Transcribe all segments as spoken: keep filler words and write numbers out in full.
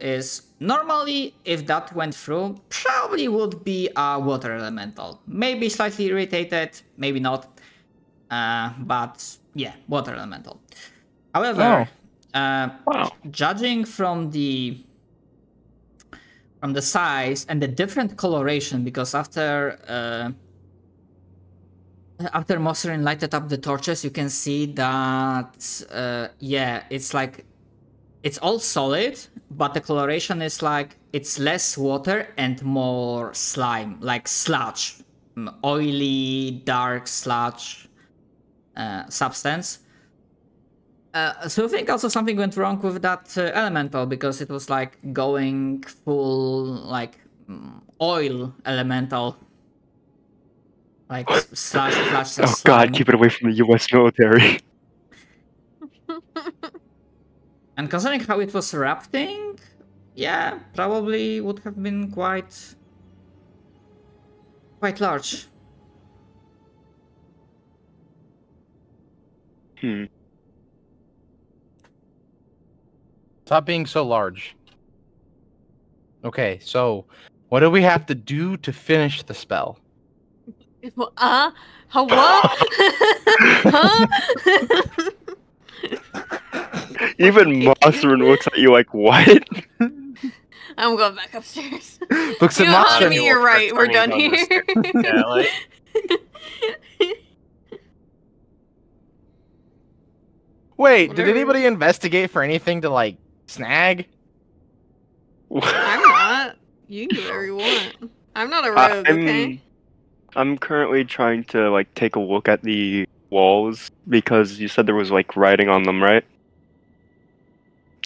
is normally, if that went through, probably would be a water elemental. Maybe slightly irritated, maybe not. Uh, but yeah, water elemental. However, oh. uh, wow. judging from the from the size and the different coloration, because after uh, after Mosserin lighted up the torches, you can see that uh, yeah, it's like it's all solid, but the coloration is like it's less water and more slime, like sludge, oily, dark sludge uh, substance. Uh, so I think also something went wrong with that uh, elemental, because it was like going full like oil elemental, like slash slash. slash oh slime. God! Keep it away from the U S military. And considering how it was erupting, yeah, probably would have been quite, quite large. Hmm. Stop being so large. Okay, so what do we have to do to finish the spell? Uh, how what? Huh? Even Mosserin looks at you like, what? I'm going back upstairs. Looks you at Mosserin. You're right. We're done here. Yeah, like... Wait, what did anybody you... investigate for anything to like snag? I'm not. You can do whatever you want. I'm not a rogue. Uh, I'm, okay. I'm currently trying to like take a look at the walls because you said there was like writing on them, right?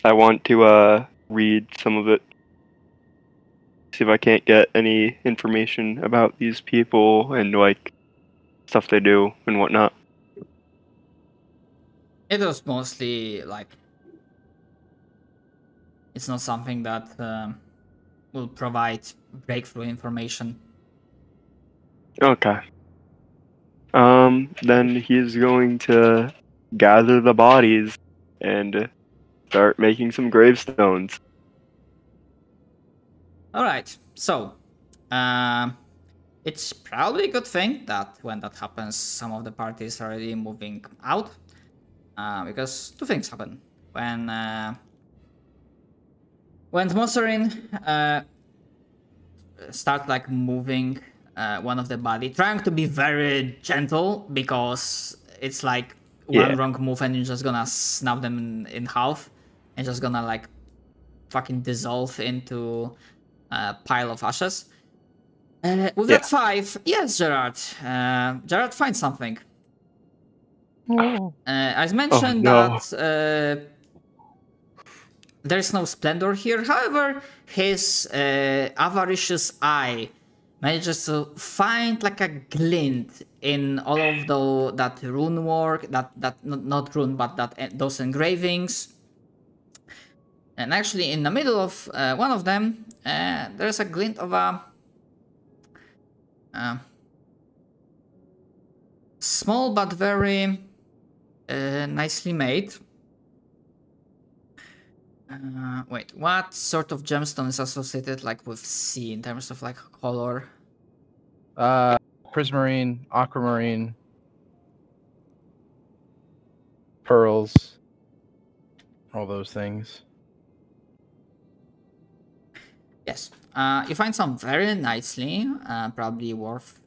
I want to uh, read some of it, see if I can't get any information about these people and like stuff they do and whatnot. It was mostly like it's not something that um, will provide breakthrough information. Okay. Um. Then he's going to gather the bodies and start making some gravestones. Alright, so uh, it's probably a good thing that when that happens, some of the parties are already moving out, uh, because two things happen. When uh, when Mosserin uh, start like moving uh, one of the body, trying to be very gentle, because it's like one yeah. wrong move and you're just gonna snap them in, in half. And just gonna like fucking dissolve into a pile of ashes. Uh, with yeah. that five, yes, Gerard. Uh, Gerard finds something. Oh. Uh, I mentioned oh, no. that uh, there's no splendor here. However, his uh, avaricious eye manages to find like a glint in all of the that rune work, that that not, not rune, but that those engravings. And actually, in the middle of uh, one of them, uh, there's a glint of a uh, small but very uh, nicely made. Uh, wait, what sort of gemstone is associated like with sea in terms of like color? Uh, prismarine, aquamarine, pearls, all those things. Yes, uh, you find some very nicely, uh, probably worth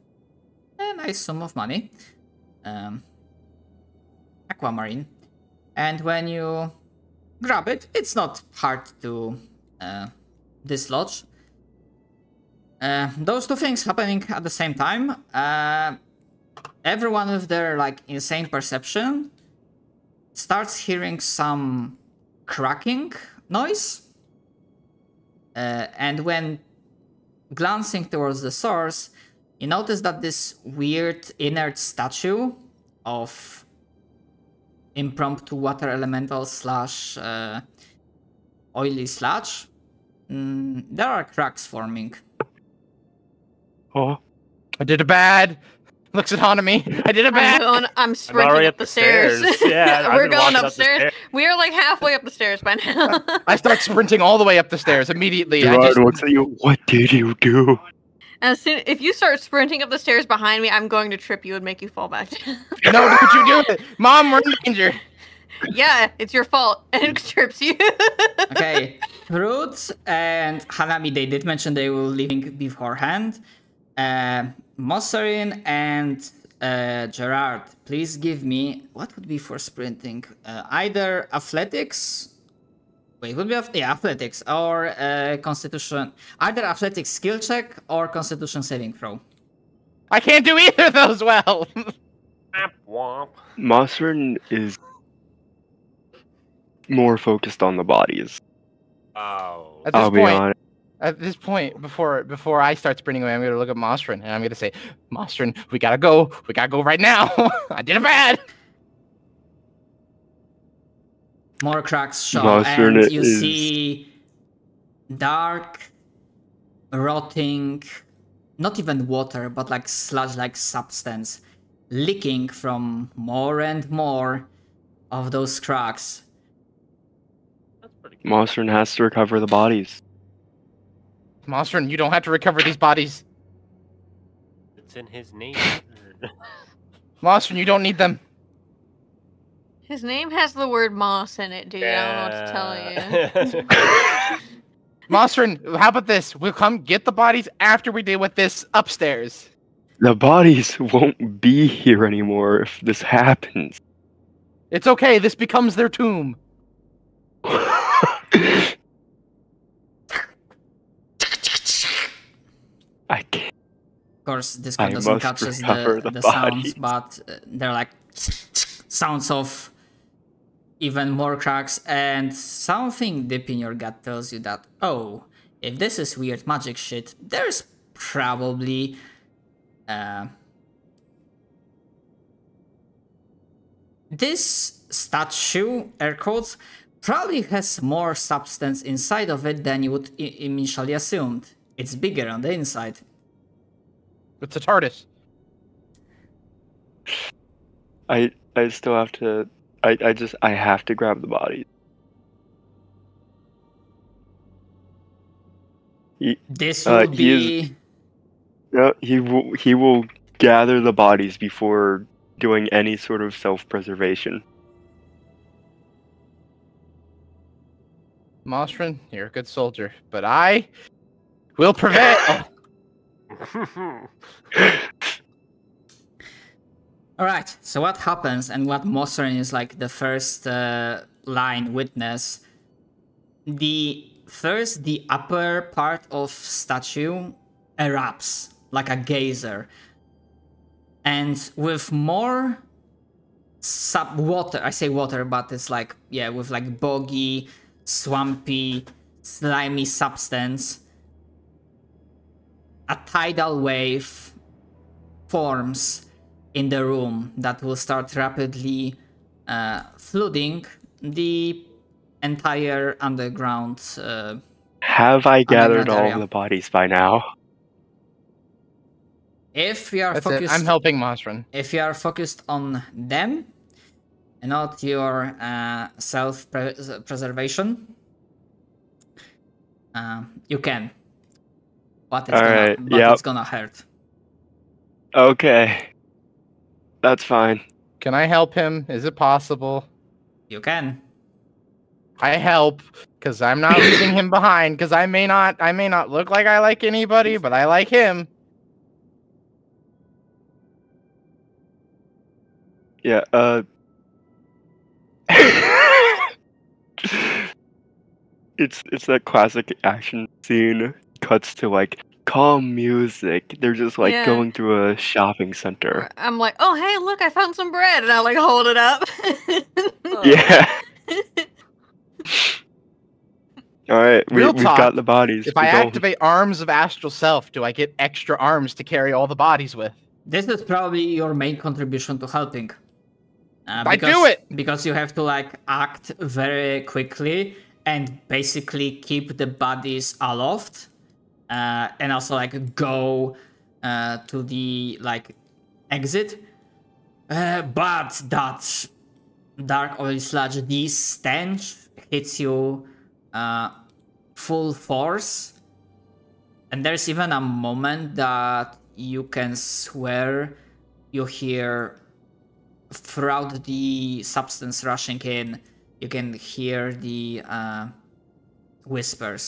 a nice sum of money, um, aquamarine, and when you grab it, it's not hard to uh, dislodge. Uh, those two things happening at the same time, uh, everyone with their like insane perception starts hearing some cracking noise. Uh, and when glancing towards the source, you notice that this weird inert statue of impromptu water elemental slash uh, oily sludge, mm, there are cracks forming. Oh, I did a bad. looks at Hanami. I did it bad. I'm, going, I'm sprinting I'm up the stairs. stairs. Yeah, we're going upstairs. Up we are like halfway up the stairs by now. I start sprinting all the way up the stairs immediately. Gerard, I just... what's you? What did you do? As soon, if you start sprinting up the stairs behind me, I'm going to trip you and make you fall back down. No, don't you do it. Mom, we're in danger. Yeah, it's your fault. And it trips you. Okay. Thrud and Hanami, they did mention they were leaving beforehand. Uh, Mosserin and uh, Gerard, please give me... What would be for sprinting? Uh, either athletics... Wait, would be yeah, athletics or uh, constitution. Either athletics skill check or constitution saving throw. I can't do either of those well. Mosserin is more focused on the bodies. Oh, at this I'll point, be honest. At this point, before before I start sprinting away, I'm gonna look at Mosserin and I'm gonna say, Mosserin, we gotta go. We gotta go right now. I did it bad. More cracks show, and you is... see dark, rotting, not even water, but like sludge-like substance leaking from more and more of those cracks. Mosserin has to recover the bodies. Mosserin, you don't have to recover these bodies. It's in his name. Mosserin, you don't need them. His name has the word moss in it, dude. Yeah. I don't know what to tell you. Mosserin, how about this? We'll come get the bodies after we deal with this upstairs. The bodies won't be here anymore if this happens. It's okay. This becomes their tomb. I can't. Of course, this one doesn't catch the, the, the sounds, but uh, they're like sounds of... even more cracks, and something deep in your gut tells you that, oh, if this is weird magic shit, there's probably uh, this statue, air quotes, probably has more substance inside of it than you would i- initially assumed. It's bigger on the inside. It's a TARDIS. I I still have to. I, I just, I have to grab the body. He, this will uh, be... He is, yeah, he will, he will gather the bodies before doing any sort of self-preservation. Mosserin, you're a good soldier, but I will prevail! Alright, so what happens and what Mosserin is like the first uh, line witness. The first, the upper part of statue erupts like a geyser. And with more sub water, I say water, but it's like, yeah, with like boggy, swampy, slimy substance, a tidal wave forms in the room that will start rapidly uh, flooding the entire underground. Uh, Have I gathered all the bodies by now? If you are That's focused, it. I'm helping Mosserin. If you are focused on them, and not your uh, self-preservation, uh, you can. But it's, gonna, right. but yep. it's gonna hurt. Okay. That's fine. Can I help him? Is it possible? You can. I help, because I'm not leaving him behind, because I may not I may not look like I like anybody, but I like him. Yeah, uh... it's, it's that classic action scene. Cuts to, like... calm music. They're just like yeah. going through a shopping center. I'm like, oh hey, look, I found some bread, and I like hold it up. Yeah. All right, we, we've talk, got the bodies. If I go. activate arms of astral self, do I get extra arms to carry all the bodies with? This is probably your main contribution to helping. Uh, because, I do it because you have to like act very quickly and basically keep the bodies aloft. Uh, and also like go uh, to the like exit. Uh, but that dark oil sludge, this stench hits you uh, full force. And there's even a moment that you can swear you hear, throughout the substance rushing in, you can hear the uh, whispers.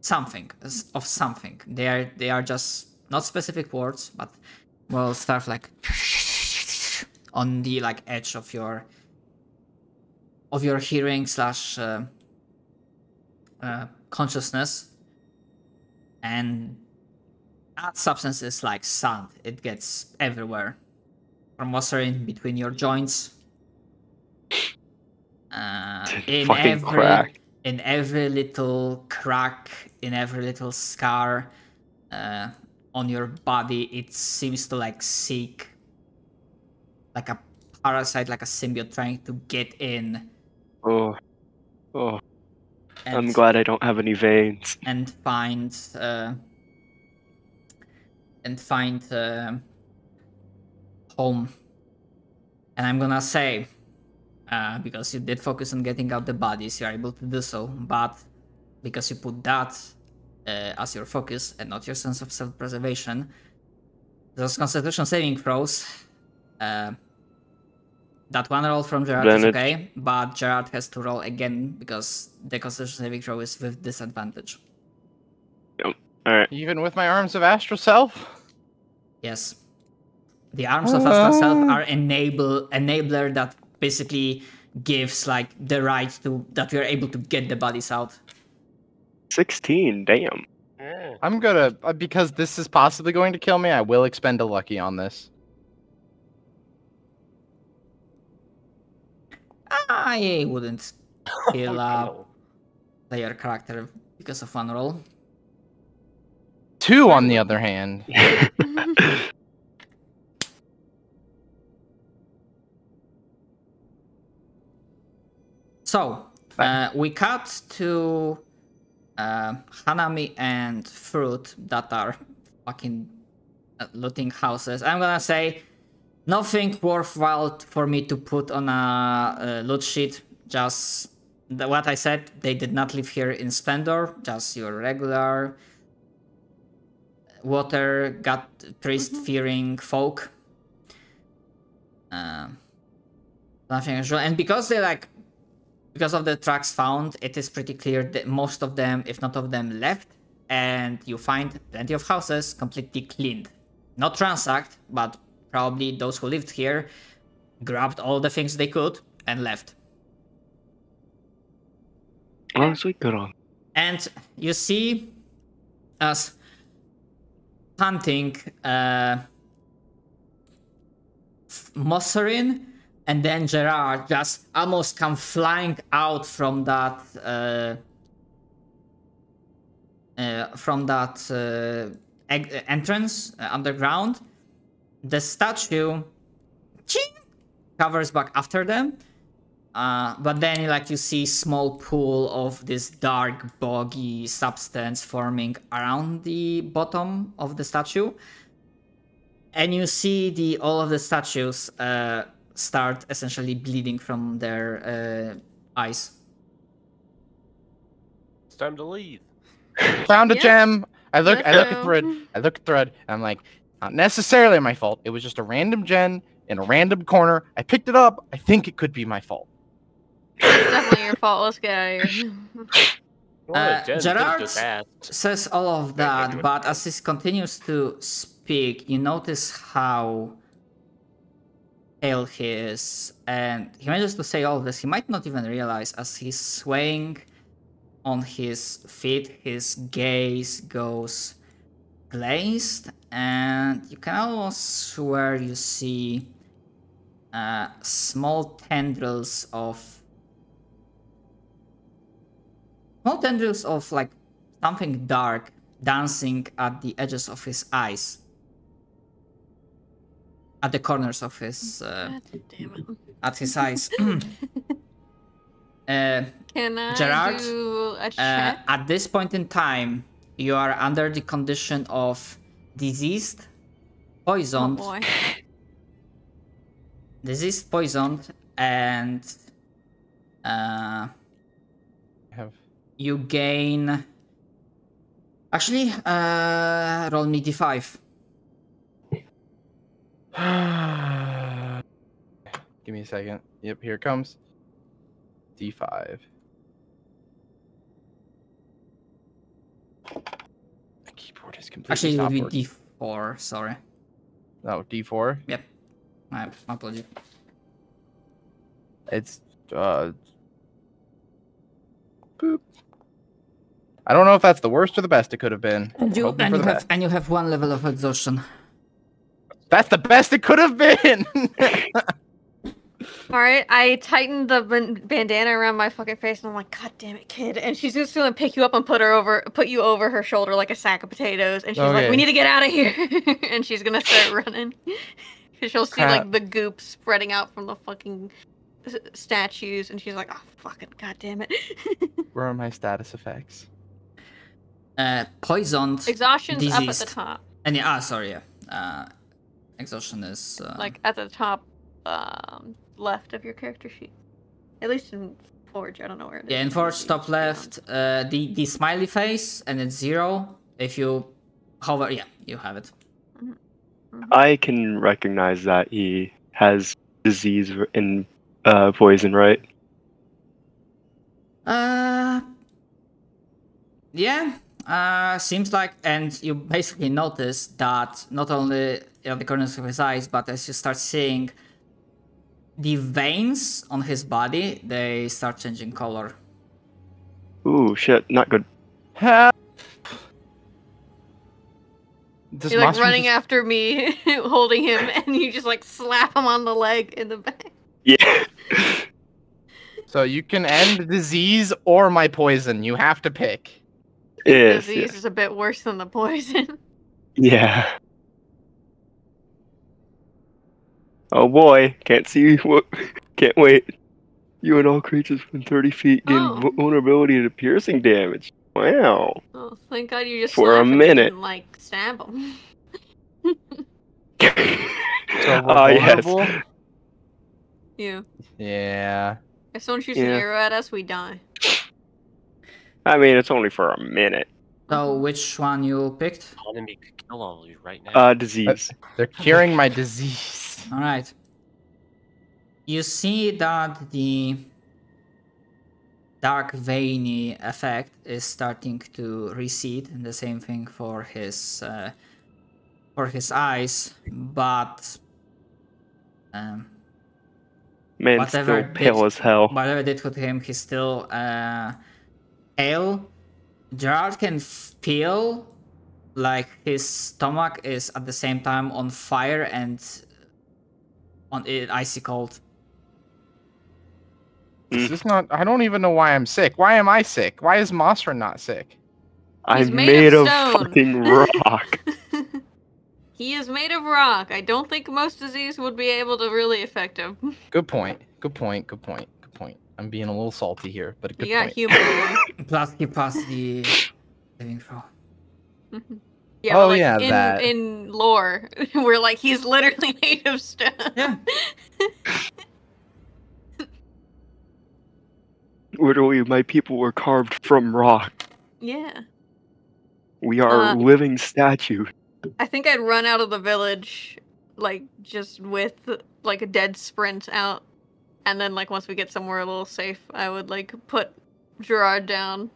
Something, of something. They are, they are just not specific words, but well, stuff like on the like edge of your of your hearing slash uh, uh, consciousness, and that substance is like sand. It gets everywhere, from mosserin between your joints, uh, in fucking every crack. In every little crack, in every little scar uh, on your body. It seems to like seek, like a parasite, like a symbiote trying to get in. Oh, oh. And, I'm glad I don't have any veins. And find, uh, and find uh, home. And I'm gonna say, Uh, because you did focus on getting out the bodies, you are able to do so, but because you put that uh, as your focus and not your sense of self-preservation, those Constitution saving throws, uh, that one roll from Gerard then is okay, it... but Gerard has to roll again because the Constitution saving throw is with disadvantage. Yep. All right. Even with my arms of Astral Self? Yes. The arms oh. of Astral Self are enable enabler that basically gives like the right to that we are able to get the bodies out. Sixteen, damn. I'm gonna, because this is possibly going to kill me, I will expend a lucky on this. I wouldn't kill a player character because of one roll. Two, on the other hand. So, uh, we cut to uh, Hanami and Thrud that are fucking uh, looting houses. I'm gonna say nothing worthwhile for me to put on a uh, loot sheet. Just the, what I said, they did not live here in splendor. Just your regular water, gut, priest-fearing mm-hmm. folk. Uh, nothing usual. And because they like... Because of the tracks found, it is pretty clear that most of them, if not of them, left, and you find plenty of houses completely cleaned. Not ransacked, but probably those who lived here grabbed all the things they could and left. Honestly, good on. And you see us hunting uh, Mosserin. And then Gerard just almost come flying out from that uh, uh, from that uh, e entrance uh, underground. The statue ching, covers back after them, uh, but then like you see small pool of this dark boggy substance forming around the bottom of the statue, and you see the all of the statues. Uh, start essentially bleeding from their uh, eyes. It's time to leave. Found a yeah. gem. I look, Let's I look go. at Thrud. I look at Thrud. And I'm like, not necessarily my fault. It was just a random gem in a random corner. I picked it up. I think it could be my fault. It's definitely your fault. Let's get out of here. uh, Gerard says all of that, but as he continues to speak, you notice how he is, and he manages to say all this. He might not even realize as he's swaying on his feet, his gaze goes glazed, and you can almost swear you see uh, small tendrils of small tendrils of like something dark dancing at the edges of his eyes. At the corners of his, uh, at his eyes. uh, Can I Gerard, do a check? Uh, at this point in time, you are under the condition of diseased poisoned. Oh boy. Disease, poisoned, and uh, have. you gain. Actually, uh, roll me d five. Give me a second. Yep, here it comes. d five. The keyboard is completely Actually, it would be d four, sorry. Oh, d four? Yep. My apologies. It's, uh... boop. I don't know if that's the worst or the best it could have been. And you, and you, have, and you have one level of exhaustion. That's the best it could have been! Alright, I tightened the bandana around my fucking face and I'm like, God damn it, kid. And she's just gonna pick you up and put her over, put you over her shoulder like a sack of potatoes. And she's okay. like, we need to get out of here. And she's gonna start running. She'll see, like, the goop spreading out from the fucking statues, and she's like, oh, fucking goddamn it. Where are my status effects? Uh, poisoned. Exhaustion's diseased. Up at the top. And, ah, sorry, yeah. Uh, exhaustion is... Uh... Like, at the top um, left of your character sheet. At least in Forge, I don't know where it is. Yeah, in Forge, top left, uh, the, the smiley face, and it's zero. If you hover, yeah, you have it. Mm-hmm. I can recognize that he has disease and uh, poison, right? Uh, yeah. Uh, seems like, and you basically notice that not only you know, the corners of his eyes, but as you start seeing the veins on his body, they start changing color. Ooh, shit! Not good. Help! This You're like running just... after me, holding him, and you just like slap him on the leg in the back. Yeah. So you can end disease or my poison. You have to pick. Yes, disease yes. is a bit worse than the poison. Yeah. Oh boy, can't see. What? Can't wait. You and all creatures within thirty feet gain oh. vulnerability to piercing damage. Wow. Oh, thank God you just for a minute and, like, stab him. Oh uh, yes. Yeah. Yeah. If someone shoots yeah. an arrow at us, we die. I mean, it's only for a minute. So, which one you picked? Enemy could kill all of you right now. Uh, disease. They're curing my disease. All right. You see that the dark veiny effect is starting to recede, and the same thing for his uh, for his eyes. But um, man, still pale as hell. Whatever did with him, he's still uh, pale. Gerard can feel like his stomach is at the same time on fire and on it icy cold. Is this not? I don't even know why I'm sick. Why am I sick? Why is Mosserin not sick? He's I'm made, made of, of fucking rock. He is made of rock. I don't think most disease would be able to really affect him. Good point. Good point. Good point. Good point. I'm being a little salty here, but a good you point. You got human. Plus, he passed the saving throw. Yeah. Oh like yeah. In, that. in lore, we're like he's literally made of stone. Yeah. Literally, my people were carved from rock. Yeah. We are uh, living statues. I think I'd run out of the village, like, just with, like, a dead sprint out. And then, like, once we get somewhere a little safe, I would, like, put Gerard down.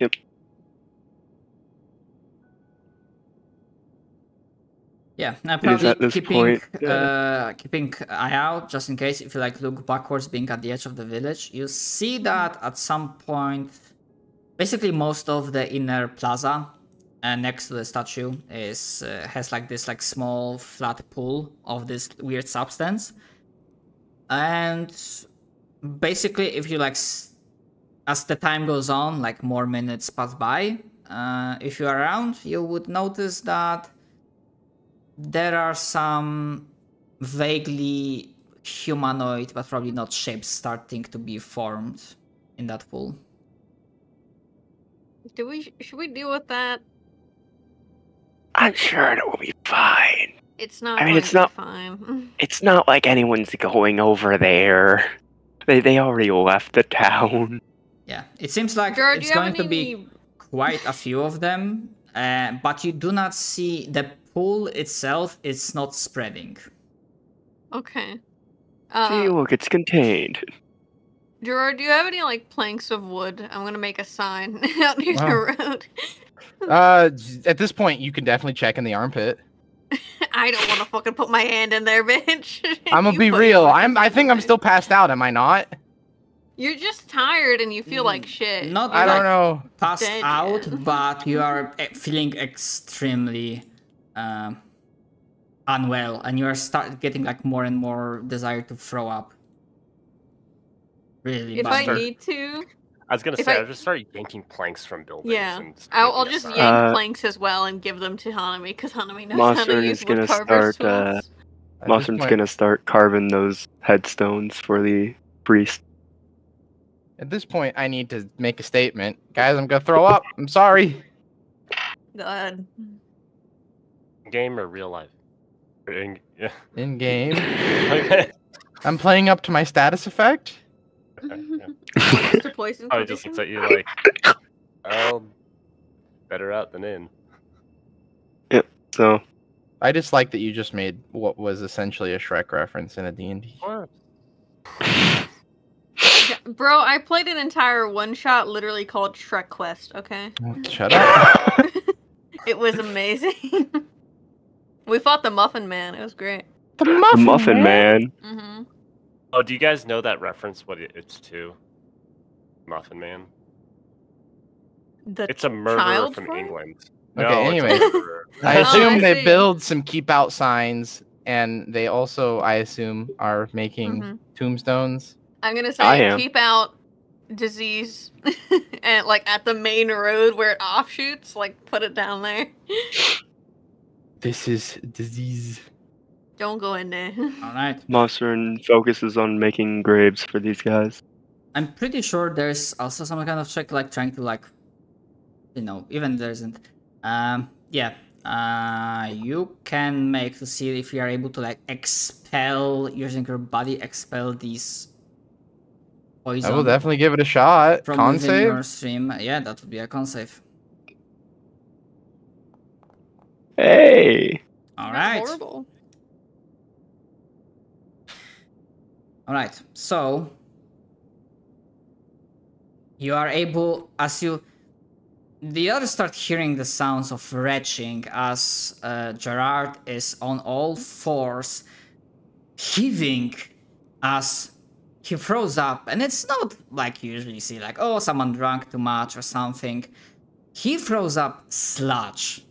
Yep. Yeah, now probably keeping point, uh, keeping eye out just in case. If you like look backwards, being at the edge of the village, you see that at some point, basically most of the inner plaza uh, next to the statue is uh, has like this like small flat pool of this weird substance, and basically if you like, as the time goes on, like more minutes pass by. Uh, if you are around, you would notice that. There are some vaguely humanoid, but probably not shapes, starting to be formed in that pool. Do we? Should we deal with that? I'm sure it will be fine. It's not. I mean, it's not fine. It's not like anyone's going over there. They they already left the town. Yeah, it seems like Gerard, it's going to be any... quite a few of them, uh, but you do not see the pool itself. It's not spreading. Okay. Uh, See, look, it's contained. Gerard, do you have any like planks of wood? I'm gonna make a sign out near wow. the road. uh, at this point, you can definitely check in the armpit. I don't want to fucking put my hand in there, bitch. I'm gonna be real. I'm. I think I'm still passed out. Am I not? You're just tired and you feel mm, like shit. Not I like don't know. Passed dead, out, yeah. but you are feeling extremely um, unwell, and you are start getting like more and more desire to throw up. Really, if bastard. I need to. I was gonna say I... I'll just start yanking planks from buildings. Yeah, and I'll, I'll just yank uh, planks as well and give them to Hanami because Hanami knows Mosserin how to use wood carver's start, uh, Mosserin's point... gonna start carving those headstones for the priest. At this point, I need to make a statement, guys. I'm gonna throw up. I'm sorry. God. Game or real life? In, yeah. In game. Okay. I'm playing up to my status effect. Okay, yeah. Probably just looks at you like, oh, better out than in. Yep. So, I just like that you just made what was essentially a Shrek reference in a D and D. Bro, I played an entire one-shot literally called Shrek Quest. Okay. Shut up. It was amazing. We fought the Muffin Man. It was great. The Muffin, the Muffin Man. Man. Mm-hmm. Oh, do you guys know that reference? What it's to? Muffin Man. The it's a murderer from part? England. Okay, no, anyway. I assume oh, I they build some keep out signs, and they also, I assume, are making mm-hmm. tombstones. I'm gonna say keep out disease, and like at the main road where it offshoots, like put it down there. This is disease. Don't go in there. All right. Mosserin focuses on making graves for these guys. I'm pretty sure there's also some kind of trick, like trying to, like, you know, even there isn't. Um, yeah. Uh, you can make to see if you are able to, like, expel using your body, expel these poison. I will definitely give it a shot. From con save? Your stream. Yeah, that would be a con save. Hey. All right. That's horrible. Alright, so you are able, as you, the others start hearing the sounds of retching as uh, Gerard is on all fours, heaving as he throws up, and it's not like you usually see, like, oh, someone drank too much or something. He throws up sludge,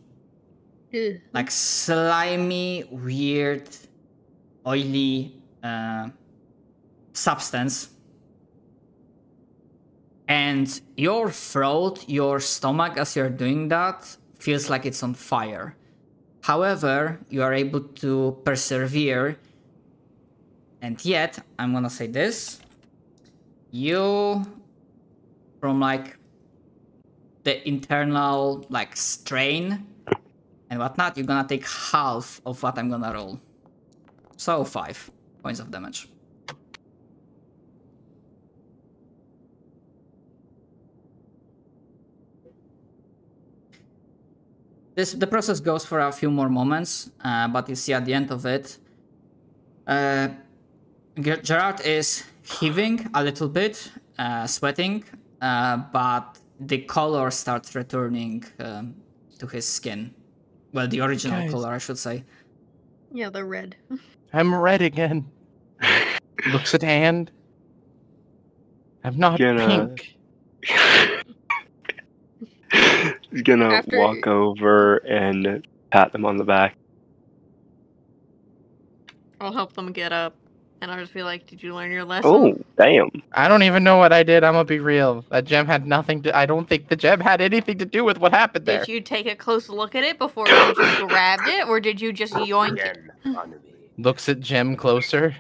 mm. like slimy, weird, oily, uh, substance, and your throat, your stomach, as you're doing that, feels like it's on fire. However, you are able to persevere, and yet, I'm gonna say this, you, from like the internal like strain and whatnot, you're gonna take half of what I'm gonna roll. So five points of damage. This, the process goes for a few more moments, uh, but you see at the end of it, uh, Gerard is heaving a little bit, uh, sweating, uh, but the color starts returning um, to his skin. Well, the original Guys. color, I should say. Yeah, the red. I'm red again. Looks at hand. I'm not Gonna... pink. He's gonna After... walk over and pat them on the back. I'll help them get up, and I'll just be like, did you learn your lesson? Oh, damn. I don't even know what I did, I'm gonna be real. That gem had nothing to- I don't think the gem had anything to do with what happened there. Did you take a close look at it before you just grabbed it, or did you just yoink it? Looks at gem closer.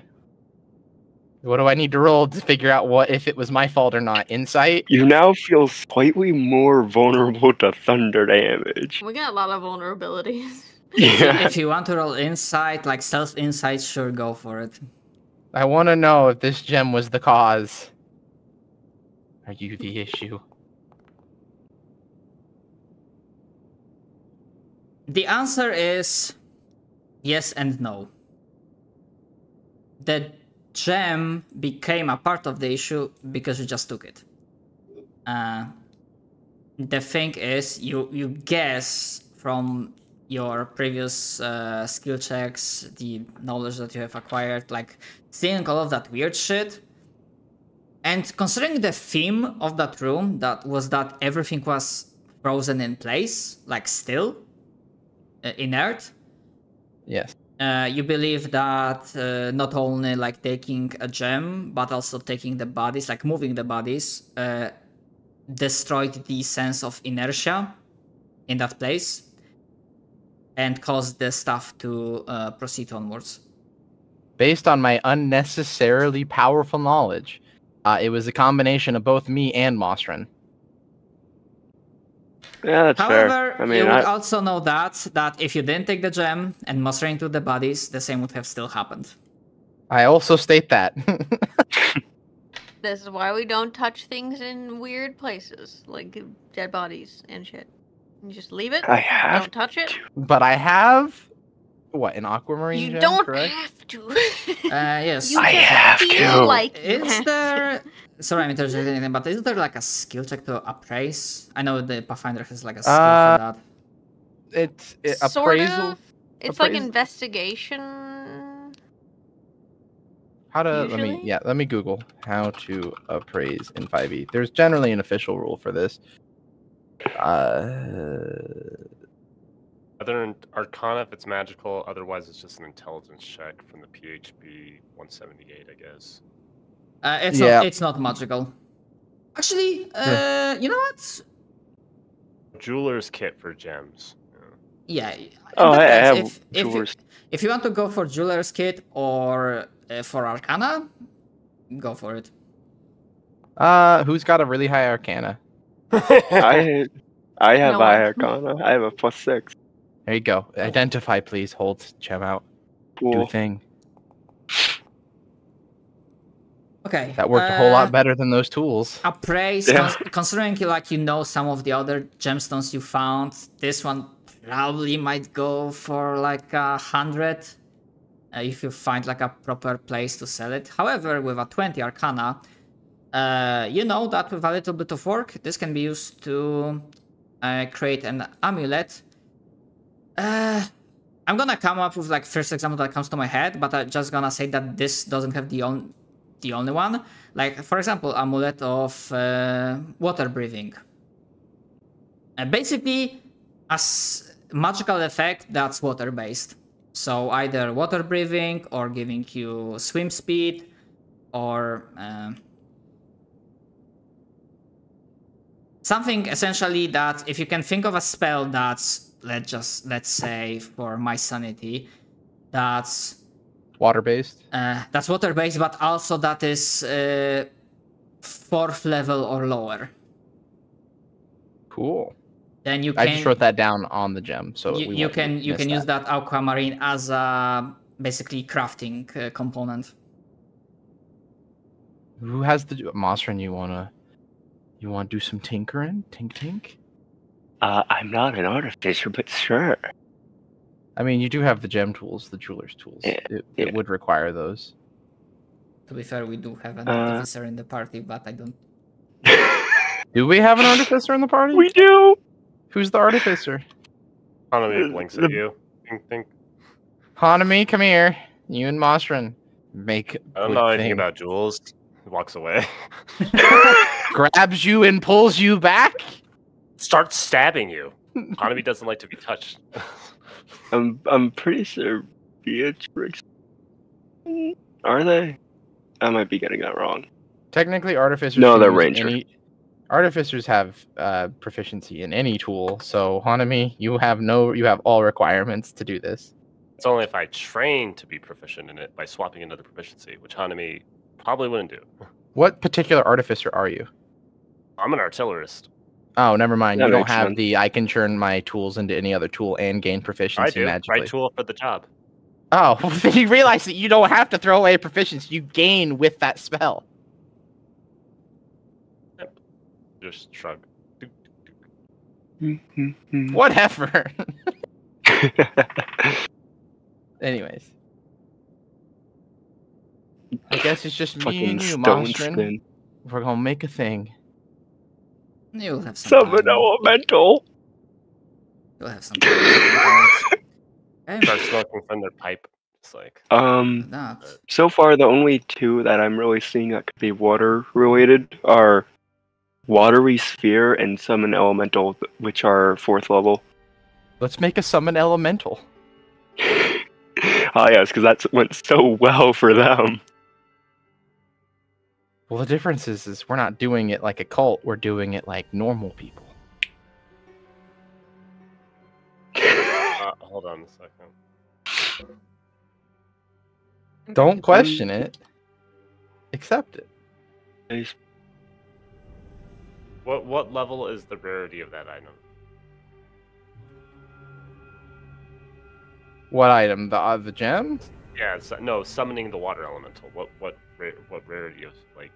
What do I need to roll to figure out what if it was my fault or not? Insight? You now feel slightly more vulnerable to thunder damage. We got a lot of vulnerabilities. Yeah. If you want to roll insight, like stealth insight, sure, go for it. I want to know if this gem was the cause. Are you the issue? The answer is yes and no. The gem became a part of the issue because you just took it. Uh, the thing is, you, you guess from your previous uh, skill checks, the knowledge that you have acquired, like seeing all of that weird shit. And considering the theme of that room, that was that everything was frozen in place, like still, uh, inert. Yes. Uh, you believe that uh, not only like taking a gem, but also taking the bodies, like moving the bodies, uh, destroyed the sense of inertia in that place and caused the stuff to uh, proceed onwards. Based on my unnecessarily powerful knowledge, uh, it was a combination of both me and Mosserin. Yeah, that's However, fair. I mean, you would I... also know that that if you didn't take the gem and Mosserin took the bodies, the same would have still happened. I also state that. This is why we don't touch things in weird places, like dead bodies and shit. You just leave it. I have. Don't touch it. To. But I have. What, an aquamarine? You gem, don't correct? have to. uh, yes. You I have feel to. Like is there? To. Sorry, I'm interjecting anything, but is there like a skill check to appraise? I know the Pathfinder has like a skill uh, for that. It's it, sort appraisal. Of, it's appraisal. Like investigation. How to? Usually? Let me. Yeah, let me Google how to appraise in five E. There's generally an official rule for this. Uh. Other than Arcana, if it's magical, otherwise it's just an intelligence check from the P H B one seventy-eight, I guess. Uh, it's, yeah. not, it's not magical. Actually, uh, yeah. you know what? Jeweler's kit for gems. Yeah. yeah oh, I have if, if, you, if you want to go for Jeweler's kit or uh, for Arcana, go for it. Uh, who's got a really high Arcana? I, I have no high Arcana. I have a plus six. There you go. Identify, please. Hold gem out. Cool. Do a thing. Okay. That worked uh, a whole lot better than those tools. Appraise. Yeah. Cons considering like you know some of the other gemstones you found, this one probably might go for like a hundred uh, if you find like a proper place to sell it. However, with a twenty Arcana, uh, you know that with a little bit of work, this can be used to uh, create an amulet. Uh, I'm gonna come up with like first example that comes to my head, but I'm just gonna say that this doesn't have the, on the only one. Like, for example, amulet of uh, water breathing. Uh, basically, a magical effect that's water-based. So either water breathing or giving you swim speed or uh, something essentially that if you can think of a spell that's Let's just, let's say, for my sanity, that's... water-based? Uh, that's water-based, but also that is uh, fourth level or lower. Cool. Then you can... I just wrote that down on the gem, so you, we you can You can that. use that aquamarine as a, basically, crafting uh, component. Who has the... Mosserin, you wanna... You wanna do some tinkering? Tink, tink? Uh, I'm not an artificer, but sure. I mean, you do have the gem tools, the jeweler's tools. Yeah, it, yeah. it would require those. To be fair, we do have an uh, artificer in the party, but I don't... Do we have an artificer in the party? We do! Who's the artificer? Hanami blinks at you. Think, think. Hanami, come here. You and Mosserin make... I don't know anything thing. about jewels. He walks away. Grabs you and pulls you back? Start stabbing you. Hanami doesn't like to be touched. I'm I'm pretty sure Beatrix. Are they? I might be getting that wrong. Technically, artificers. No, they're ranger. Any, artificers have uh, proficiency in any tool. So Hanami, you have no. You have all requirements to do this. It's only if I train to be proficient in it by swapping another proficiency, which Hanami probably wouldn't do. What particular artificer are you? I'm an artillerist. Oh, never mind. No, you don't have sense. the I can churn my tools into any other tool and gain proficiency I do. magically. Right tool for the job. Oh, then you realize that you don't have to throw away a proficiency. You gain with that spell. Yep. Just shrug. Whatever. Anyways. I guess it's just me and you, Mosserin. We're gonna make a thing. You'll have some Summon elemental. You'll have some Start smoking from their pipe. It's like um. Nuts. So far, the only two that I'm really seeing that could be water related are watery sphere and summon elemental, which are fourth level. Let's make a summon elemental. Ah, oh, yes, because that went so well for them. Well, the difference is, is we're not doing it like a cult. We're doing it like normal people. Uh, hold on a second. Don't question it. Accept it. What what level is the rarity of that item? What item? The uh, the gem? Yeah, it's, no, summoning the water elemental. What what what rarity is like?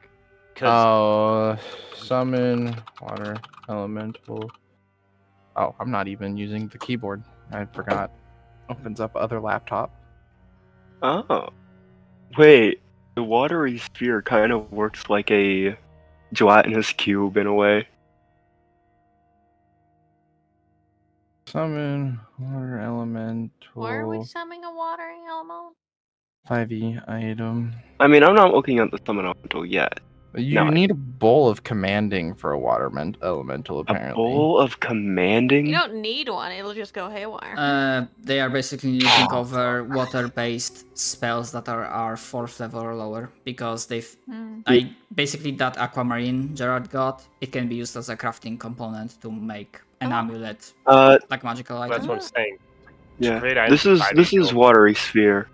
Oh, uh, summon water elemental. Oh, I'm not even using the keyboard. I forgot. Opens up other laptop. Oh, wait. The watery sphere kind of works like a gelatinous cube in a way. Summon water elemental. Why are we summoning a water elemental? five E item. I mean, I'm not looking at the summon elemental yet. You no, need I... a bowl of commanding for a water elemental, apparently. A bowl of commanding? You don't need one. It'll just go haywire. Uh, they are basically using over water-based spells that are, are fourth level or lower, because they've... Mm. I, basically, that aquamarine Gerard got, it can be used as a crafting component to make an oh. amulet, uh, like magical item. That's what I'm saying. Yeah, this is this is watery sphere.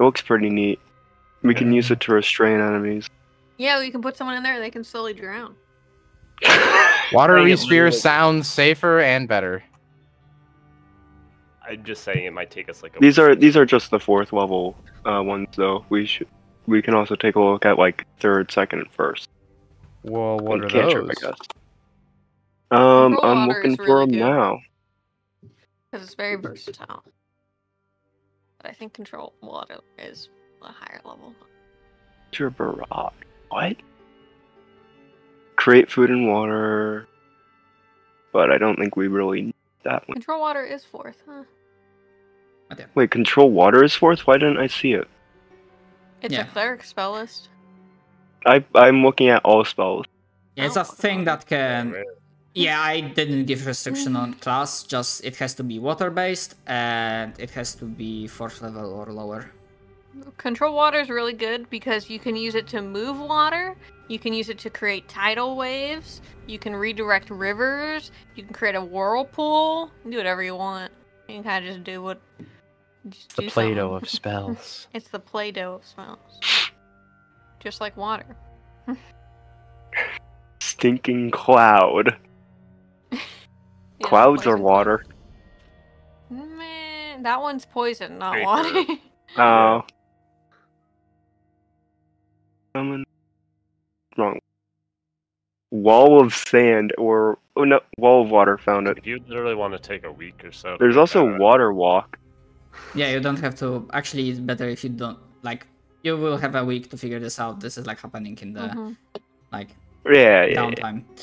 It looks pretty neat. We yeah. can use it to restrain enemies. Yeah, we can put someone in there; they can slowly drown. Watery sphere sounds safer and better. I'm just saying it might take us like a these are these are just the fourth level uh, ones, though. We should we can also take a look at like third, second, and first. Well, what and are those? I guess. Um, Control I'm looking really for them good. now. Because it's very versatile. But I think control water is a higher level. Gerard. What? Create food and water. But I don't think we really need that one. Control water is fourth, huh? Okay. Wait, control water is fourth? Why didn't I see it? It's yeah. a cleric spell list. I, I'm looking at all spells. Yeah, it's a thing that can... Yeah, I didn't give restriction on class, just it has to be water-based, and it has to be fourth level or lower. Control water is really good because you can use it to move water, you can use it to create tidal waves, you can redirect rivers, you can create a whirlpool, you can do whatever you want. You can kind of just do what... Just the Play-Doh of spells. It's the Play-Doh of spells. Just like water. Stinking cloud. Yeah, Clouds are water. Man, that one's poison, not Paper. water. Oh. Someone wrong. Wall of sand or oh no, wall of water. Found it. If you literally want to take a week or so. There's also that. water walk. Yeah, you don't have to. Actually, it's better if you don't. Like, you will have a week to figure this out. This is like happening in the mm-hmm. like yeah, yeah downtime. Yeah.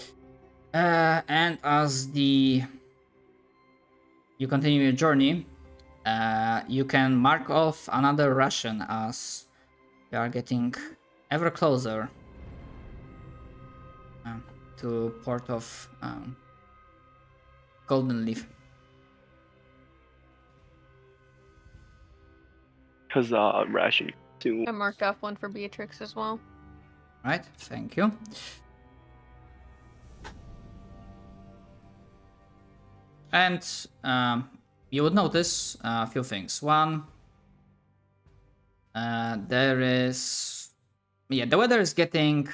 Uh, and as the you continue your journey. Uh, you can mark off another Russian as you are getting ever closer uh, to Port of um, Goldenleaf. Huzzah, Rashi. Too. I marked off one for Beatrix as well. Right, thank you. And... Um, you would notice a few things. One, uh, there is yeah, the weather is getting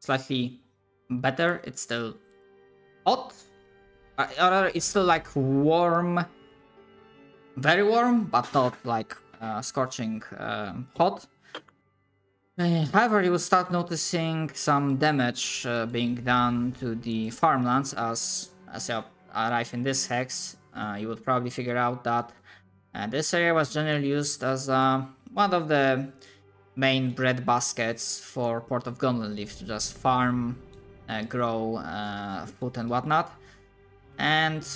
slightly better. It's still hot. Uh, it's still like warm, very warm, but not like uh, scorching um, hot. Uh, however, you will start noticing some damage uh, being done to the farmlands as as you arrive in this hex. Uh, you would probably figure out that uh, this area was generally used as uh, one of the main bread baskets for Port of Goldenleaf, to just farm, uh, grow uh, food and whatnot. And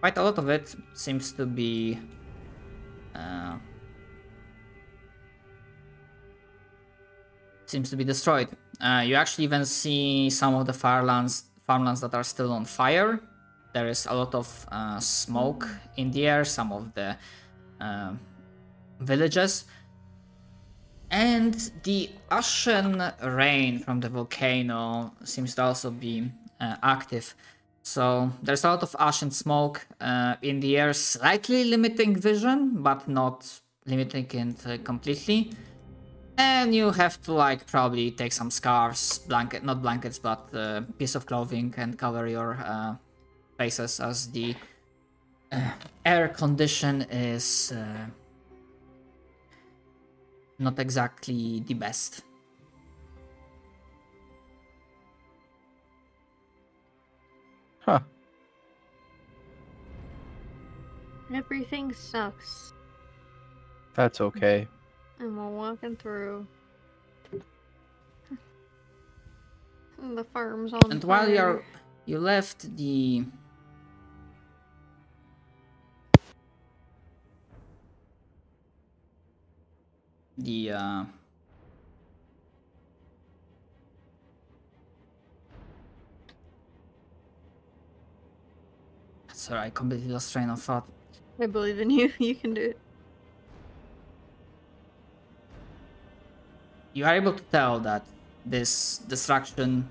quite a lot of it seems to be uh, seems to be destroyed. Uh, you actually even see some of the farmlands farmlands that are still on fire. There is a lot of uh, smoke in the air, some of the uh, villages. And the ashen rain from the volcano seems to also be uh, active. So there's a lot of ash and smoke uh, in the air, slightly limiting vision, but not limiting it uh, completely. And you have to like probably take some scarves, blanket, not blankets, but a uh, piece of clothing, and cover your uh, faces as the uh, air condition is uh, not exactly the best. Huh. Everything sucks. That's okay. And we're walking through. And the farm's on fire. And while you're you left the the uh Sorry, I completely lost train of thought. I believe in you. You can do it. You are able to tell that this destruction...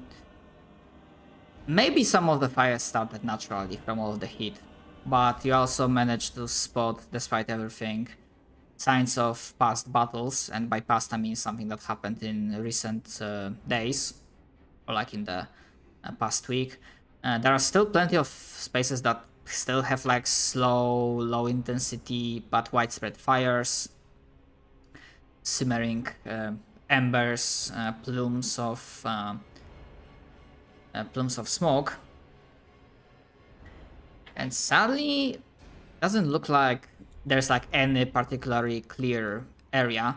Maybe some of the fire started naturally from all of the heat, but you also managed to spot, despite everything, signs of past battles. And by past, I mean something that happened in recent uh, days, or like in the uh, past week. Uh, there are still plenty of spaces that still have like slow, low intensity, but widespread fires, simmering uh, embers, uh, plumes of uh, uh, plumes of smoke. And sadly, it doesn't look like there's like any particularly clear area,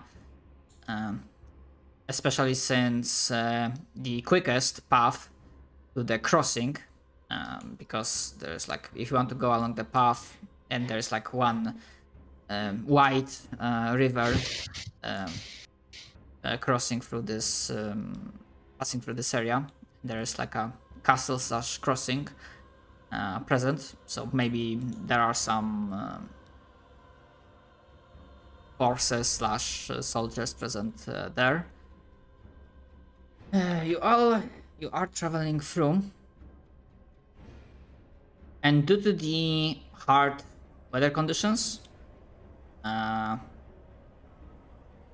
um, especially since uh, the quickest path to the crossing. Um, because there's like, if you want to go along the path, and there's like one um, wide uh, river um, uh, crossing through this, um, passing through this area, there is like a castle slash crossing uh, present. So maybe there are some um, forces slash soldiers present uh, there. Uh, you all, you are traveling through. And due to the hard weather conditions, uh,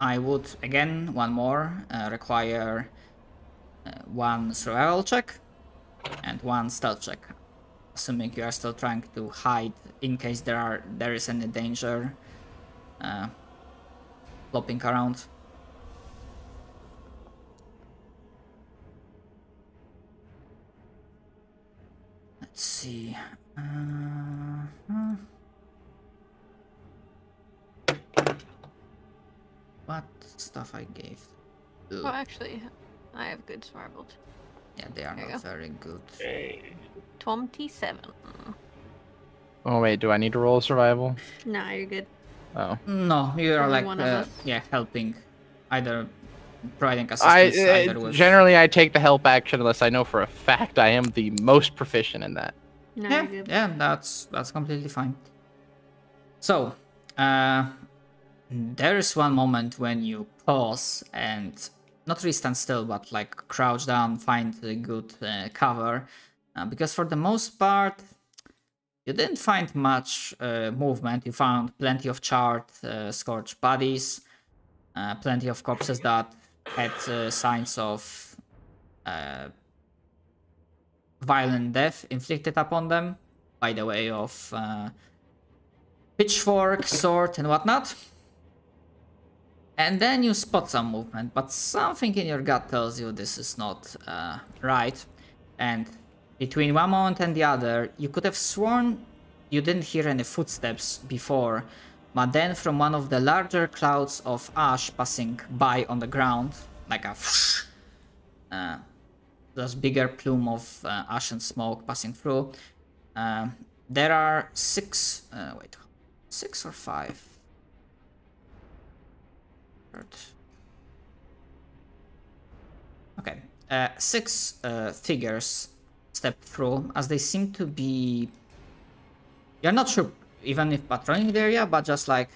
I would again, one more, uh, require uh, one survival check and one stealth check, assuming you are still trying to hide in case there are there is any danger uh, flopping around. Let's see. Uh-huh. What stuff I gave? Ooh. Well, actually, I have good survival. Yeah, they are there not very good. Hey. twenty-seven. Oh wait, do I need to roll survival? No, you're good. Oh. No, you are like uh, yeah, helping, either providing assistance. I, either with... Generally, I take the help action unless I know for a fact I am the most proficient in that. No, yeah, yeah, that's that's completely fine. So, uh, there is one moment when you pause and not really stand still, but like crouch down, find a good uh, cover, uh, because for the most part, you didn't find much uh, movement. You found plenty of charred, uh, scorched bodies, uh, plenty of corpses that had uh, signs of uh, violent death inflicted upon them by the way of uh, pitchfork, sword and whatnot. And then you spot some movement, but something in your gut tells you this is not uh, right. And between one moment and the other, you could have sworn you didn't hear any footsteps before, but then from one of the larger clouds of ash passing by on the ground, like a whoosh, uh, this bigger plume of uh, ash and smoke passing through, uh, there are six, uh, wait, six or five? Okay, uh, six uh, figures step through as they seem to be, you're not sure even if patrolling the area, but just like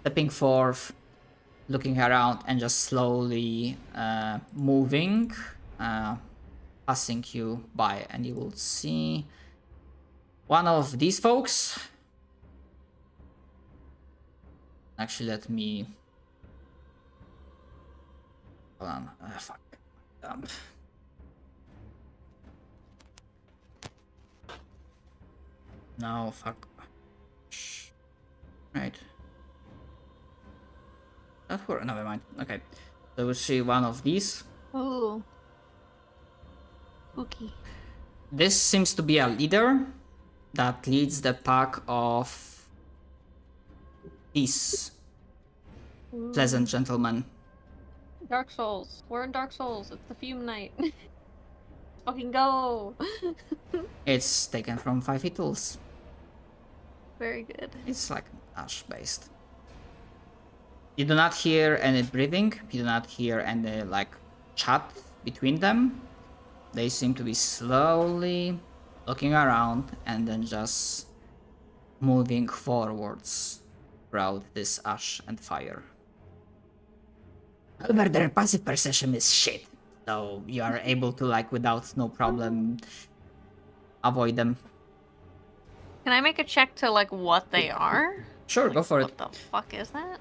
stepping forth, looking around and just slowly uh, moving, uh, passing you by. And you will see one of these folks. Actually, let me... Hold on, uh, fuck. Um. No, fuck. Shh. Right. That were, no, never mind. Okay. So we'll see one of these. Oh. Okay. This seems to be a leader that leads the pack of these Ooh. pleasant gentlemen. Dark Souls. We're in Dark Souls. It's the fume night. Fucking go! It's taken from five E tools. Very good. It's like ash based. You do not hear any breathing. You do not hear any like chat between them. They seem to be slowly looking around and then just moving forwards throughout this ash and fire. However, their passive perception is shit, so you are able to, like, without no problem, avoid them. Can I make a check to, like, what they are? Sure, like, go for what it. What the fuck is that?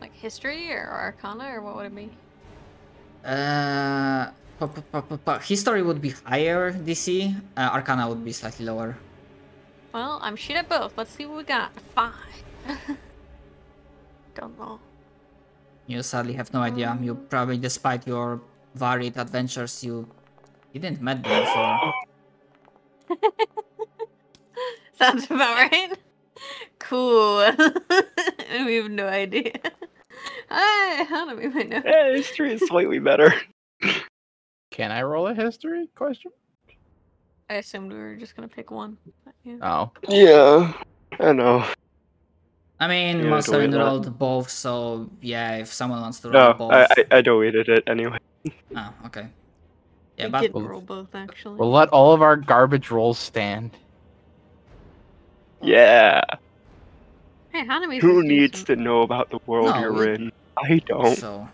Like, history or arcana, or what would it be? Uh, pa -pa -pa -pa. History would be higher D C, uh, arcana would be slightly lower. Well, I'm shit at both. Let's see what we got. Five. Don't know. You sadly have no idea. You probably, despite your varied adventures, you didn't met them before. Sounds about right. Cool. We have no idea. Hi, Hanami might know. Yeah, history is slightly better. Can I roll a history question? I assumed we were just gonna pick one. Yeah. Oh. Yeah, I know. I mean, yeah, Mosserin rolled that. both, so yeah, if someone wants to roll no, both... No, I, I deleted it anyway. Oh, okay. Yeah, we but... did roll both, actually. We'll let all of our garbage rolls stand. Yeah! Hey, Hanami's Who needs to know about the world no, you're we... in? I don't. So,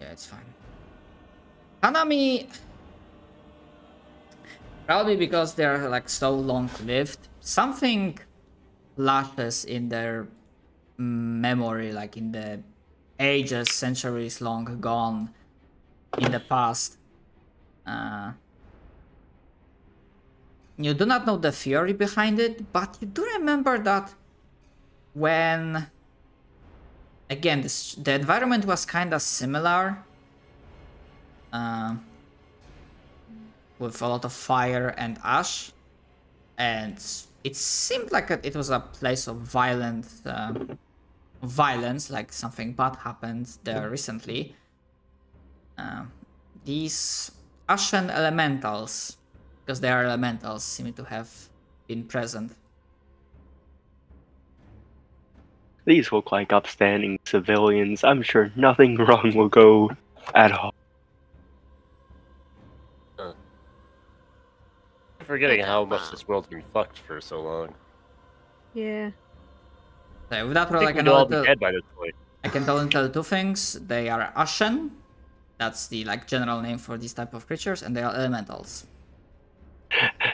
yeah, it's fine. Hanami... Probably because they're, like, so long-lived, something flashes in their... memory, like in the ages, centuries long gone in the past. Uh, you do not know the theory behind it, but you do remember that when, again, this, the environment was kind of similar, uh, with a lot of fire and ash, and it seemed like it was a place of violent uh, violence, like something bad happened there recently. Uh, these Ashen elementals, because they are elementals, seem to have been present. These look like upstanding civilians. I'm sure nothing wrong will go at all. Forgetting how much this world's been fucked for so long. Yeah. So with that I, I, can all be dead by this point. I can tell them tell two things. They are Ashen, that's the like general name for these type of creatures, and they are elementals.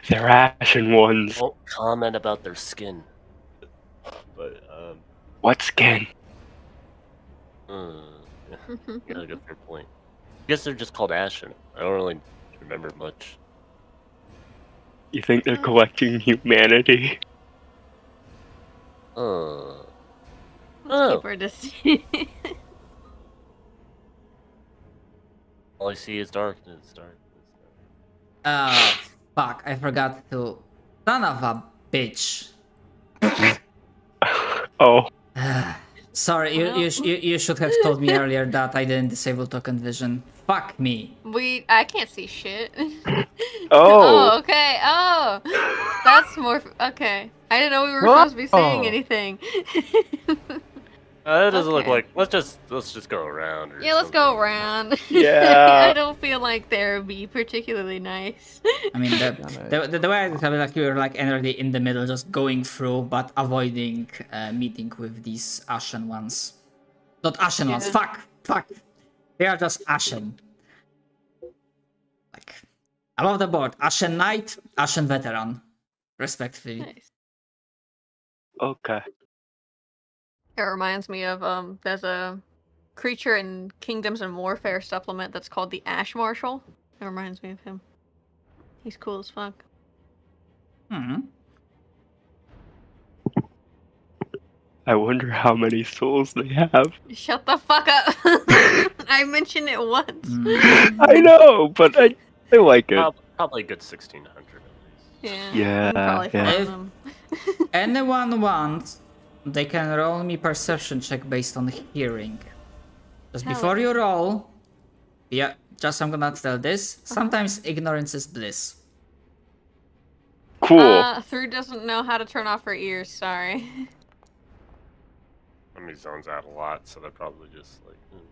They're Ashen ones. Don't comment about their skin. But um. What skin? Uh, yeah, that's a good point. guess they're just called Ashen. I don't really remember much. You think they're collecting humanity? Uh. Oh. All I see is darkness, darkness. Uh, fuck! I forgot to. Son of a bitch. Oh. Sorry, you you, sh you you should have told me earlier that I didn't disable token vision. Fuck me. We I can't see shit. Oh. Oh, okay. Oh, that's more. Okay, I didn't know we were what? supposed to be saying oh. anything. Uh, that doesn't okay. look like. Let's just let's just go around. Or yeah, let's something. go around. Yeah. I don't feel like they'll be particularly nice. I mean, the, the the way I describe it, like you were like energy in the middle, just going through, but avoiding uh, meeting with these ashen ones. Not ashen yeah. ones. Fuck, fuck. They are just ashen. Like above the board, ashen knight, ashen veteran, respectfully. Nice. Okay. It reminds me of, um, there's a creature in Kingdoms and Warfare supplement that's called the Ash Marshal. It reminds me of him. He's cool as fuck. Hmm. I wonder how many souls they have. Shut the fuck up! I mentioned it once. I know, but I, I like it. Probably a good sixteen hundred. Yeah. Yeah. yeah. If anyone wants... They can roll me perception check based on hearing. Just Hell before yeah. you roll, yeah, just I'm gonna tell this. Sometimes ignorance is bliss. Cool. Uh, Thrud doesn't know how to turn off her ears. Sorry. I mean, zones out a lot, so they're probably just like. Mm.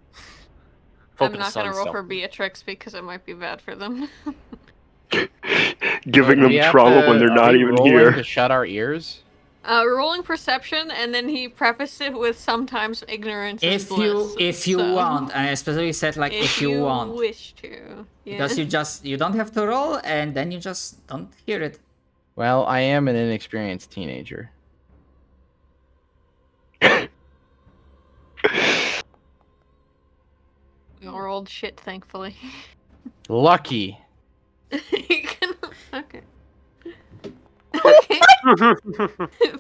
I'm not gonna roll something. for Beatrix because it might be bad for them. Giving them trauma to, when they're not even here. To shut our ears. Uh, rolling perception, and then he prefaced it with sometimes ignorance if is bliss. You if you so, want, and I especially said like if, if you, you want wish to yeah. because you just you don't have to roll, and then you just don't hear it. Well, I am an inexperienced teenager. We all rolled shit, thankfully. Lucky. Okay. Okay.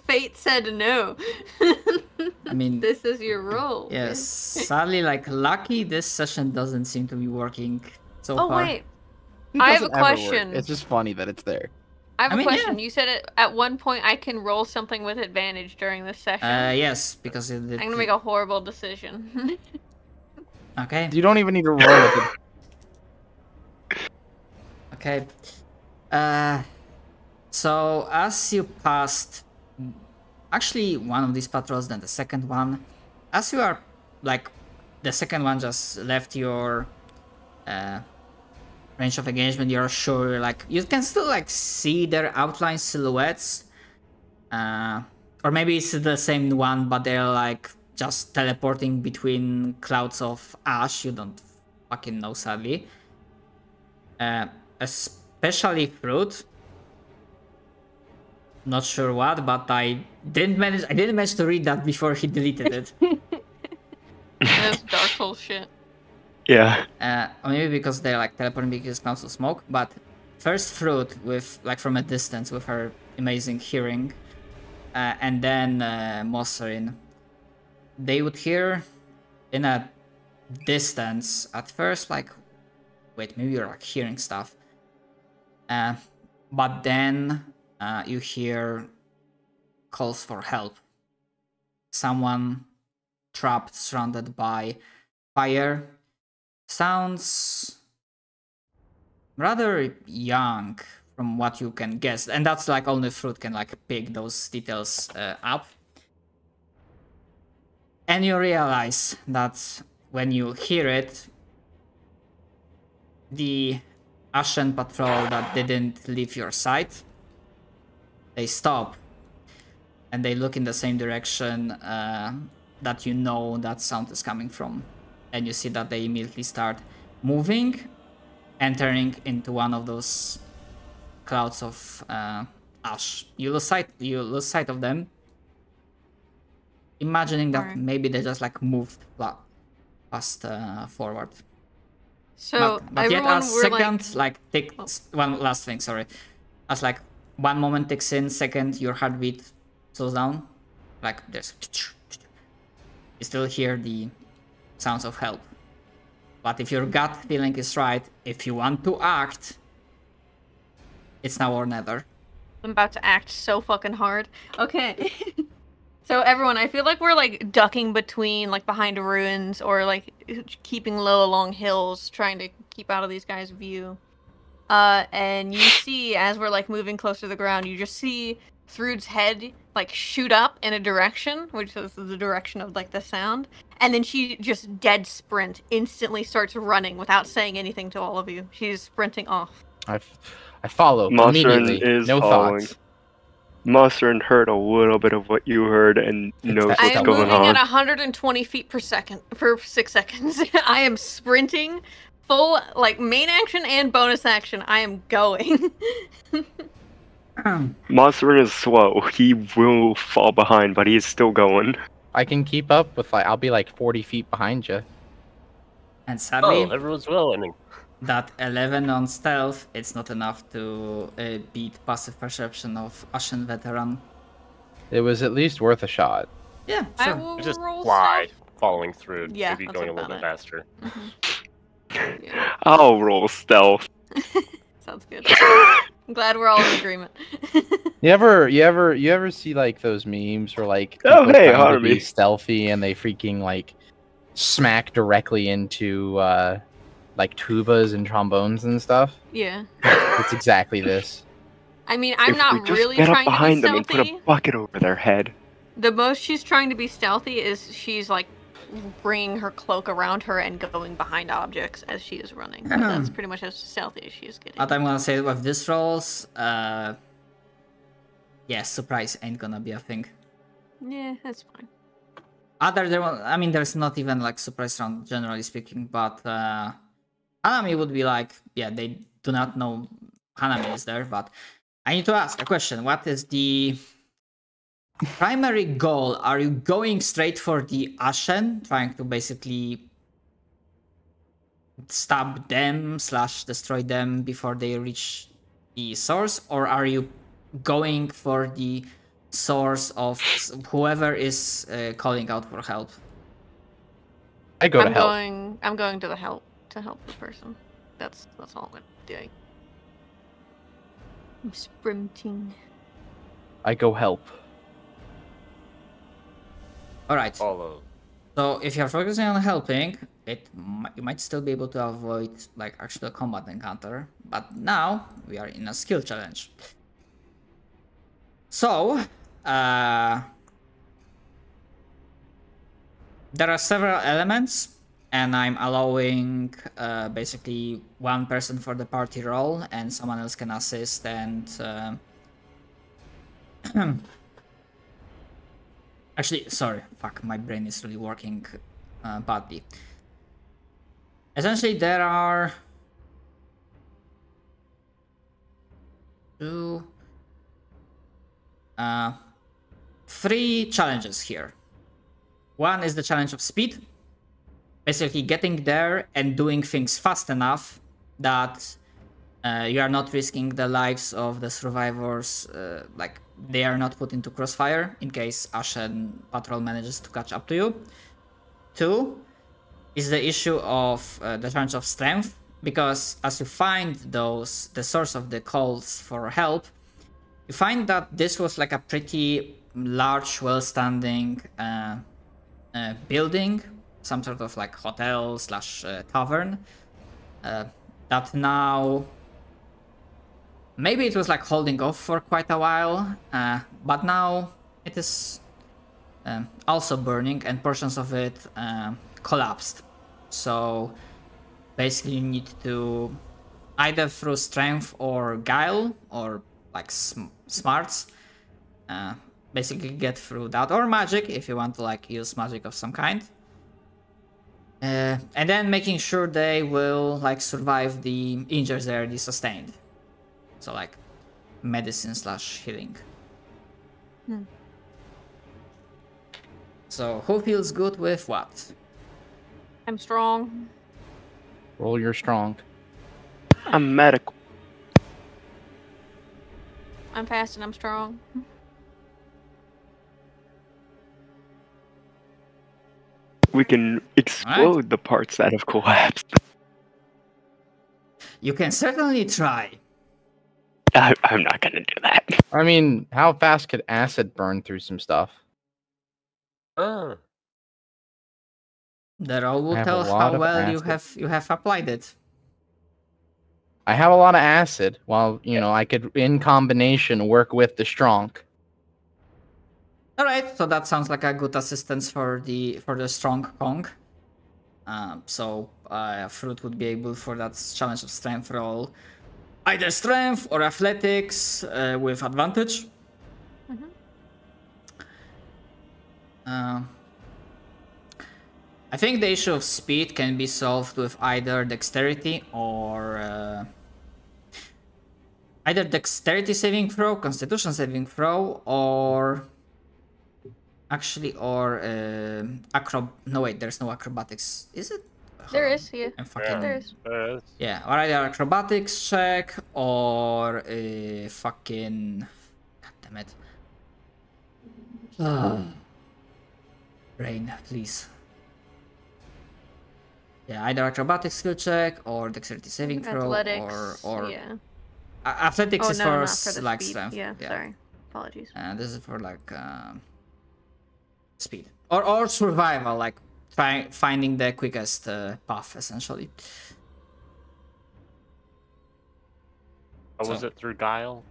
Fate said no. I mean, this is your role. Yes. Sadly, like lucky, this session doesn't seem to be working so oh, far. Oh wait, it I have a question. Work. It's just funny that it's there. I have I a mean, question. Yeah. You said it, at one point I can roll something with advantage during this session. Uh, yes, because it, it, I'm gonna make a horrible decision. Okay. You don't even need to roll with it. Okay. Uh. So, as you passed, actually one of these patrols, then the second one, as you are, like, the second one just left your uh, range of engagement, you're sure, like, you can still, like, see their outline silhouettes, uh, or maybe it's the same one, but they're, like, just teleporting between clouds of ash, you don't fucking know, sadly, uh, especially fruit. Not sure what, but I didn't manage. I didn't manage to read that before he deleted it. That's dark hole shit. Yeah. Uh, or maybe because they're like teleporting because clouds of smoke. But first Fruit with like from a distance with her amazing hearing, uh, and then uh, Mosserin. They would hear in a distance at first, like, wait, maybe you're like hearing stuff. Uh, but then. Uh, you hear calls for help. Someone trapped, surrounded by fire. Sounds rather young from what you can guess. And that's like only Fruit can like pick those details uh, up. And you realize that when you hear it, the Ashen patrol that didn't leave your sight, they stop, and they look in the same direction uh, that you know that sound is coming from. And you see that they immediately start moving, entering into one of those clouds of uh, ash. You lose sight, you lose sight of them, imagining that maybe they just like moved past uh, forward. So not, but yet a second, like, like tick, oh. one last thing, sorry. As like one moment ticks in, second your heartbeat slows down. Like there's, you still hear the sounds of help. But if your gut feeling is right, if you want to act, it's now or never. I'm about to act so fucking hard. Okay. So everyone, I feel like we're like ducking between like behind ruins or like keeping low along hills, trying to keep out of these guys' view. Uh, and you see, as we're like moving closer to the ground, you just see Thrud's head like shoot up in a direction, which is the direction of like the sound. And then she just dead sprint, instantly starts running without saying anything to all of you. She's sprinting off. I, I follow immediately. Is no following. Thoughts. Mosserin heard a little bit of what you heard and knows what's going on. I am moving on. At one hundred twenty feet per second for six seconds. I am sprinting, full like main action and bonus action. I am going. Mosserin is slow. He will fall behind, but he is still going. I can keep up with like I'll be like forty feet behind you. And suddenly, oh, everyone's rolling. That eleven on stealth, it's not enough to uh, beat passive perception of Ashen Veteran. It was at least worth a shot. Yeah, sure. I will just roll fly, stealth. Following through, yeah, maybe going a little bit it. faster. Mm-hmm. Yeah. I'll roll stealth. Sounds good. I'm glad we're all in agreement. you ever, you ever, you ever see like those memes where like oh hey, to be stealthy and they freaking like smack directly into. Uh, Like tubas and trombones and stuff. Yeah. It's exactly this. I mean, I'm if not we just really get up trying behind to be stealthy. Them and put a bucket over their head. The most she's trying to be stealthy is she's like bringing her cloak around her and going behind objects as she is running. But that's pretty much as stealthy as she's getting. But I'm gonna say with this rolls, uh, yeah, surprise ain't gonna be a thing. Yeah, that's fine. Other than, I mean, there's not even like surprise round generally speaking, but. Uh, Hanami would be like, yeah, they do not know Hanami is there, but I need to ask a question. What is the primary goal? Are you going straight for the Ashen, trying to basically stab them, slash destroy them before they reach the source? Or are you going for the source of whoever is uh, calling out for help? I go to I'm help. Going, I'm going to the help. To help the person. That's that's all I'm doing. I'm sprinting. I go help. All right. Follow. So if you're focusing on helping, it you might still be able to avoid like actual combat encounter. But now we are in a skill challenge. So uh, there are several elements. And I'm allowing uh, basically one person for the party role, and someone else can assist and... Uh... Actually, sorry, fuck, my brain is really working uh, badly. Essentially, there are... Two... Uh, three challenges here. One is the challenge of speed. Basically getting there and doing things fast enough that uh, you are not risking the lives of the survivors, uh, like they are not put into crossfire in case Ashen Patrol manages to catch up to you. Two is the issue of uh, the challenge of strength, because as you find those, the source of the calls for help, you find that this was like a pretty large, well-standing uh, uh, building. Some sort of like hotel slash uh, tavern uh, that now maybe it was like holding off for quite a while, uh, but now it is um, also burning and portions of it um, collapsed. So basically you need to either through strength or guile or like sm smarts uh, basically get through that, or magic if you want to like use magic of some kind. Uh, and then making sure they will like survive the injuries they already sustained, so like medicine slash healing. Hmm. So who feels good with what? I'm strong. Roll your strong. I'm medical. I'm fast and I'm strong. We can explode right. the parts that have collapsed. You can certainly try. I, I'm not gonna do that. I mean, how fast could acid burn through some stuff? Oh. That all will tell us how well acid. you have you have applied it. I have a lot of acid. Well, you know, I could, in combination, work with the strong. All right, so that sounds like a good assistance for the for the strong Kong. Um, so uh, Fruit would be able for that challenge of strength roll, either strength or athletics uh, with advantage. Mm-hmm. Uh, I think the issue of speed can be solved with either dexterity or uh, either dexterity saving throw, constitution saving throw, or actually or uh, acro. No wait, there's no acrobatics, is it? There is, yeah. Fucking... yeah. There is. There is. Yeah, or either acrobatics check or a fucking. God damn it. Oh. Rain, please. Yeah, either acrobatics skill check or dexterity saving throw or or yeah. athletics oh, is no, for, for like speed. strength. Yeah, yeah, sorry, apologies. And this is for like um, speed or or survival, like fi finding the quickest uh, path, essentially. Oh, so. Was it through guile?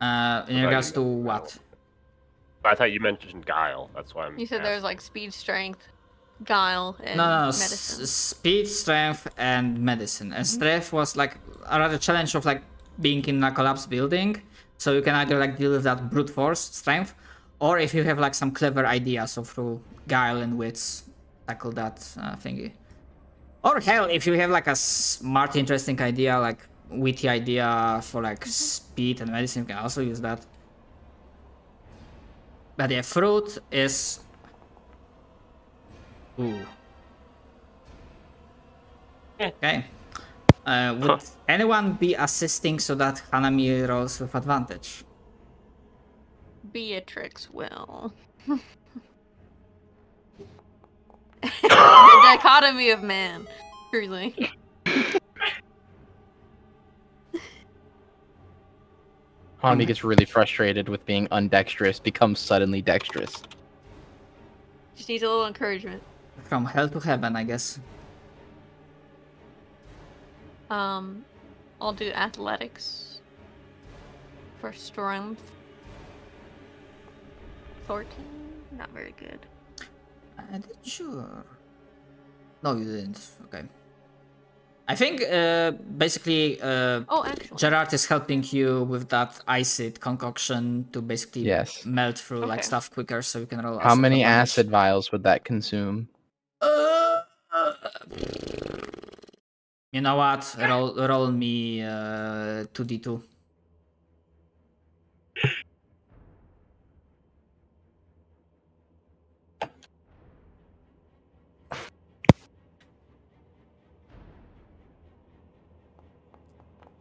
Uh, in regards to what? I thought you mentioned guile. That's why I'm. You said asking. There's like speed, strength, guile, and no, no, no. medicine. S speed, strength, and medicine. And mm-hmm. strength was like another challenge of like being in a collapsed building. So you can either like deal with that brute force, strength, or if you have like some clever idea, so through guile and wits, tackle that uh, thingy. Or hell, if you have like a smart, interesting idea, like witty idea for like mm-hmm. speed and medicine, you can also use that. But the yeah, fruit is. Ooh. Okay. Uh, would huh. anyone be assisting so that Hanami rolls with advantage? Beatrix will. The dichotomy of man, truly. Hanami gets really frustrated with being undexterous, becomes suddenly dexterous. Just needs a little encouragement. From hell to heaven, I guess. Um, I'll do athletics for strength. Fourteen, not very good. I didn't sure. No, you didn't. Okay. I think uh, basically uh, oh, Gerard is helping you with that acid concoction to basically yes. melt through okay. like stuff quicker, so you can roll. How many acid vials would that consume? Uh, uh, you know what? Roll, roll me uh, two D two.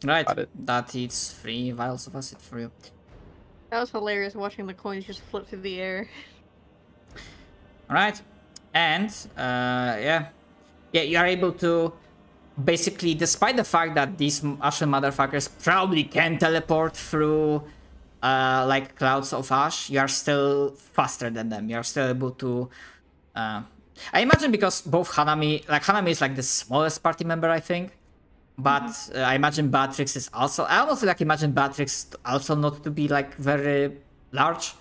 Right, that eats three vials of acid for you. That was hilarious watching the coins just flip through the air. Alright, and uh, yeah, yeah, you are able to basically, despite the fact that these Ashen motherfuckers probably can teleport through uh, like clouds of ash, you are still faster than them. You are still able to. Uh, I imagine because both Hanami, like Hanami is like the smallest party member, I think. But uh, I imagine Beatrix is also. I almost like imagine Beatrix also not to be like very large.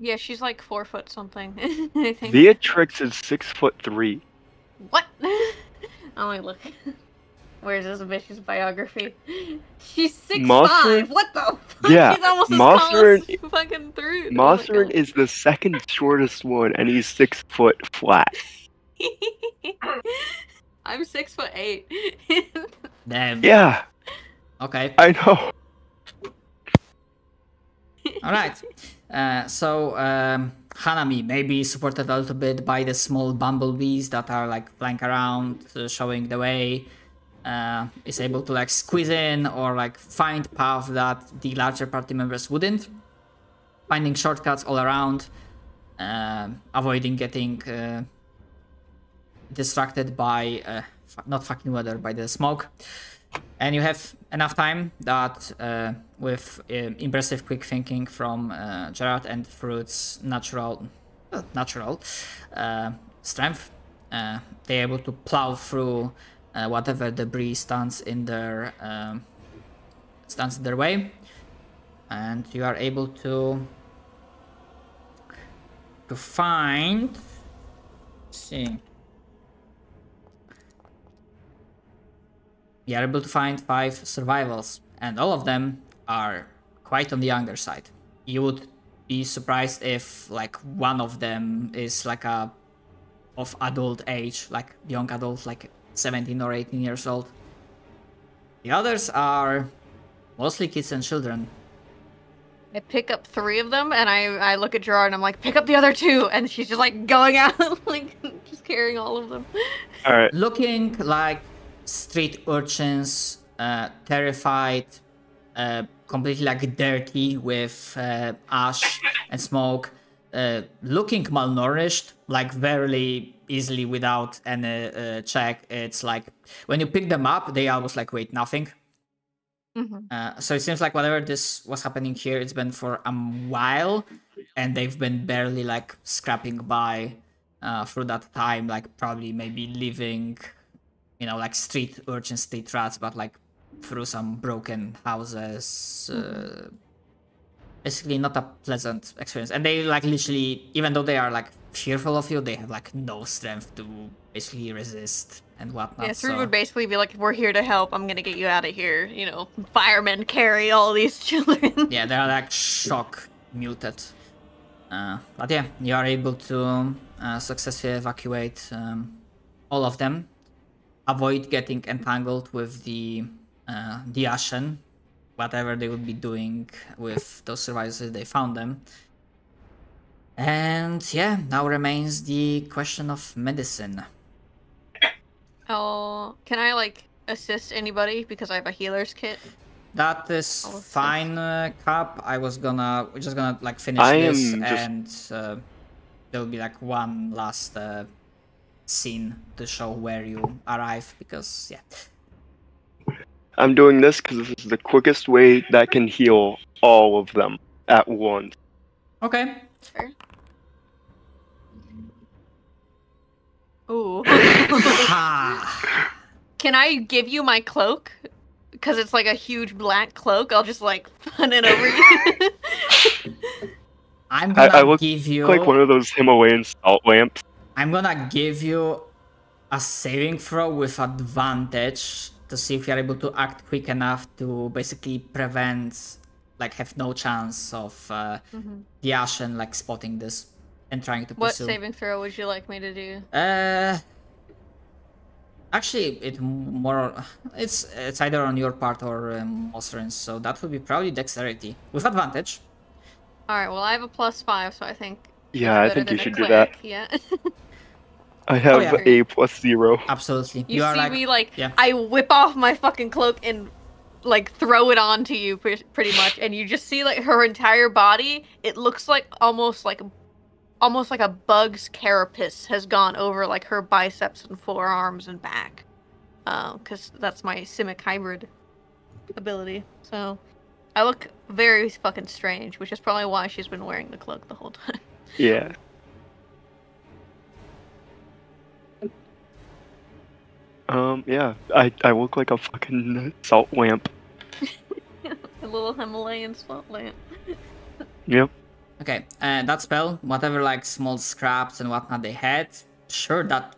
Yeah, she's like four foot something. I think. Beatrix is six foot three. What? Oh my look. Where's this bitch's biography? She's six Mosserin, five. What the? Fuck? Yeah, she's almost Mosserin, as tall as fucking Thrud. Mosserin oh is the second shortest one, and he's six foot flat. I'm six foot eight. Damn. Yeah. Okay. I know. All right. Uh, so um, Hanami, maybe supported a little bit by the small bumblebees that are like flying around, uh, showing the way, uh, is able to like squeeze in or like find path that the larger party members wouldn't, finding shortcuts all around, uh, avoiding getting uh, distracted by uh, not fucking weather, by the smoke. And you have enough time that uh, with uh, impressive quick thinking from uh, Gerard and Thrud's natural uh, natural uh, strength, uh, they're able to plow through uh, whatever debris stands in their uh, stands in their way, and you are able to to find. Let's see. You are able to find five survivals, and all of them are quite on the younger side. You would be surprised if like one of them is like a of adult age, like young adult, like seventeen or eighteen years old. The others are mostly kids and children. I pick up three of them, and I, I look at Gerard, and I'm like, pick up the other two, and she's just like going out, like just carrying all of them. All right. Looking like street urchins, uh, terrified, uh, completely like dirty with uh, ash and smoke, uh, looking malnourished, like very easily without any uh, check. It's like when you pick them up, they almost like wait nothing. Mm-hmm. uh, so it seems like whatever this was happening here, it's been for a while, and they've been barely like scrapping by uh, through that time, like probably maybe leaving. You know, like street urchin, street rats, but like through some broken houses. Uh, basically not a pleasant experience. And they like literally, even though they are like fearful of you, they have like no strength to basically resist and whatnot. Yeah, Thrud so. would basically be like, we're here to help, I'm gonna get you out of here. You know, firemen carry all these children. Yeah, they are like shock muted. Uh, but yeah, you are able to uh, successfully evacuate um, all of them. Avoid getting entangled with the uh, the Ashen, whatever they would be doing with those survivors if they found them. And yeah, now remains the question of medicine. Oh, can I like assist anybody because I have a healer's kit? That is fine, uh, Cap. I was gonna, we're just gonna like finish I this, and just... uh, there'll be like one last. Uh, scene to show where you arrive, because yeah, I'm doing this because this is the quickest way that I can heal all of them at once. Okay. Sure. Ooh. Can I give you my cloak? Because it's like a huge black cloak. I'll just like fun it over you. I'm gonna I, I look give you like one of those Himalayan salt lamps. I'm gonna give you a saving throw with advantage to see if you're able to act quick enough to basically prevent, like, have no chance of uh, mm-hmm. the Ashen, like, spotting this and trying to pursue. What saving throw would you like me to do? Uh, actually, it more it's it's either on your part or um, Mosserin's, so that would be probably dexterity with advantage. All right. Well, I have a plus five, so I think. Yeah, I think you should do that. Yeah. I have oh, yeah. a plus zero. Absolutely. You, you are see like, me like, yeah. I whip off my fucking cloak and like throw it on to you pre pretty much. And you just see like her entire body. It looks like almost like, almost like a bug's carapace has gone over like her biceps and forearms and back. Um, uh, cause that's my Simic hybrid ability. So I look very fucking strange, which is probably why she's been wearing the cloak the whole time. Yeah. Um, yeah, I, I look like a fucking salt lamp. A little Himalayan salt lamp. Yep. Okay, uh, that spell, whatever like small scraps and whatnot they had, sure that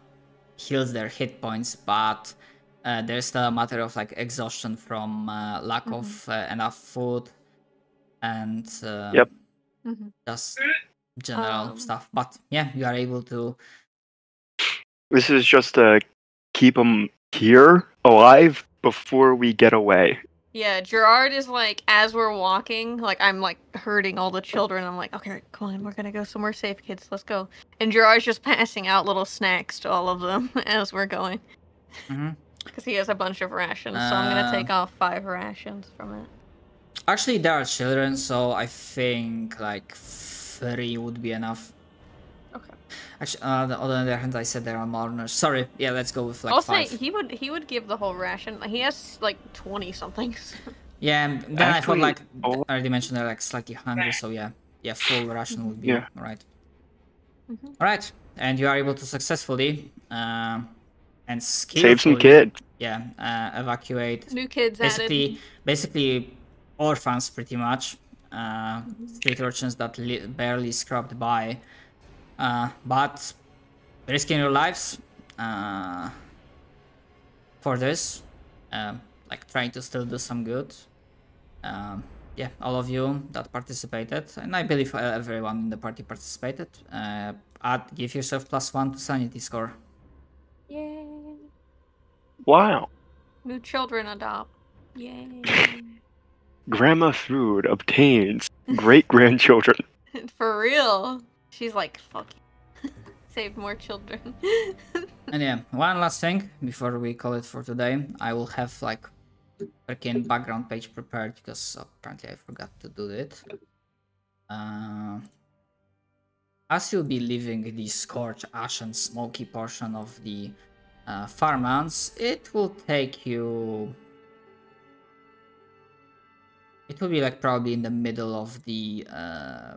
heals their hit points, but uh, there's still a matter of like exhaustion from uh, lack mm-hmm. of uh, enough food and uh, yep. just... general um, stuff, but yeah, you are able to. This is just to keep them here alive before we get away. Yeah, Gerard is like, as we're walking, like, I'm like herding all the children. I'm like, okay, come on, we're gonna go somewhere safe, kids. Let's go. And Gerard's just passing out little snacks to all of them as we're going. Mm-hmm. Because he has a bunch of rations, uh, so I'm gonna take off five rations from it. Actually, there are children, so I think like three would be enough. Okay. Actually, uh, on the other hand, I said there are mariners. Sorry, yeah, let's go with like I'll five. Say he would he would give the whole ration. He has like twenty somethings. Yeah, and then actually, I thought like oh. I already mentioned they're like slightly hungry, so yeah, yeah, full ration would be yeah. right. Mm-hmm. All right, and you are able to successfully. Uh, And save some kid. Yeah, uh, evacuate. New kids basically, added. Basically, orphans pretty much. Uh, street urchins that barely scrubbed by. Uh, but risking your lives uh, for this. Uh, like trying to still do some good. Um, yeah, all of you that participated. And I believe everyone in the party participated. Uh, add, give yourself plus one to sanity score. Yay. Wow. New children adopt. Yay. Grandma Thrud obtains great-grandchildren. For real. She's like, fuck you. Save more children. And yeah, one last thing before we call it for today. I will have like freaking background page prepared because apparently I forgot to do it. Uh... As you'll be leaving the scorched, ashen, smoky portion of the uh, farmlands, it will take you... It will be like probably in the middle of the uh,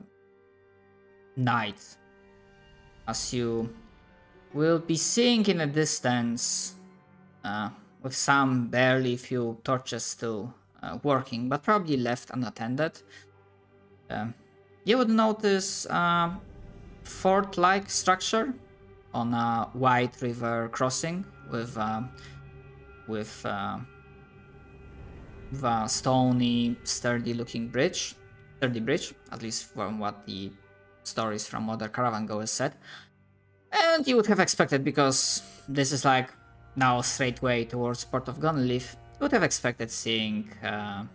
night. As you will be seeing in the distance, uh, with some barely few torches still uh, working, but probably left unattended, uh, you would notice... Uh, fort-like structure on a wide river crossing with uh, with, uh, with a stony, sturdy-looking bridge, sturdy bridge, at least from what the stories from other caravan goers said. And you would have expected, because this is like now straightway towards Port of Goldenleaf, you would have expected seeing. Uh,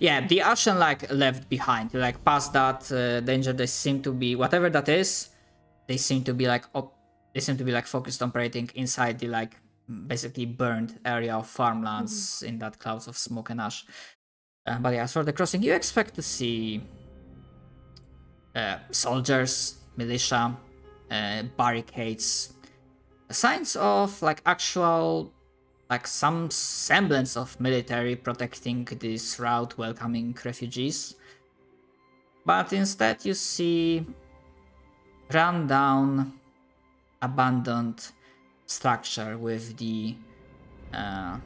Yeah, the Ashen like left behind, like past that uh, danger. They seem to be whatever that is. They seem to be like op they seem to be like focused on operating inside the like basically burned area of farmlands mm-hmm. in that clouds of smoke and ash. Uh, but yeah, as for the crossing, you expect to see uh, soldiers, militia, uh, barricades, signs of like actual. Like some semblance of military protecting this route, welcoming refugees. But instead you see run down, abandoned structure with the uh,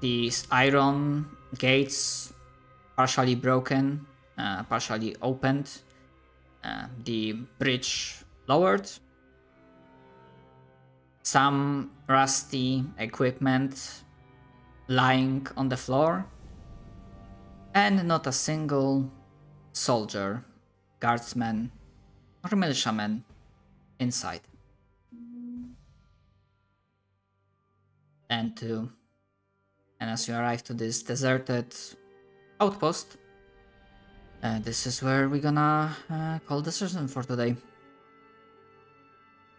these iron gates partially broken, uh, partially opened, uh, the bridge lowered. Some rusty equipment lying on the floor, and not a single soldier, guardsman, or militiaman inside. And to, and as you arrive to this deserted outpost, uh, this is where we're gonna uh, call the session for today.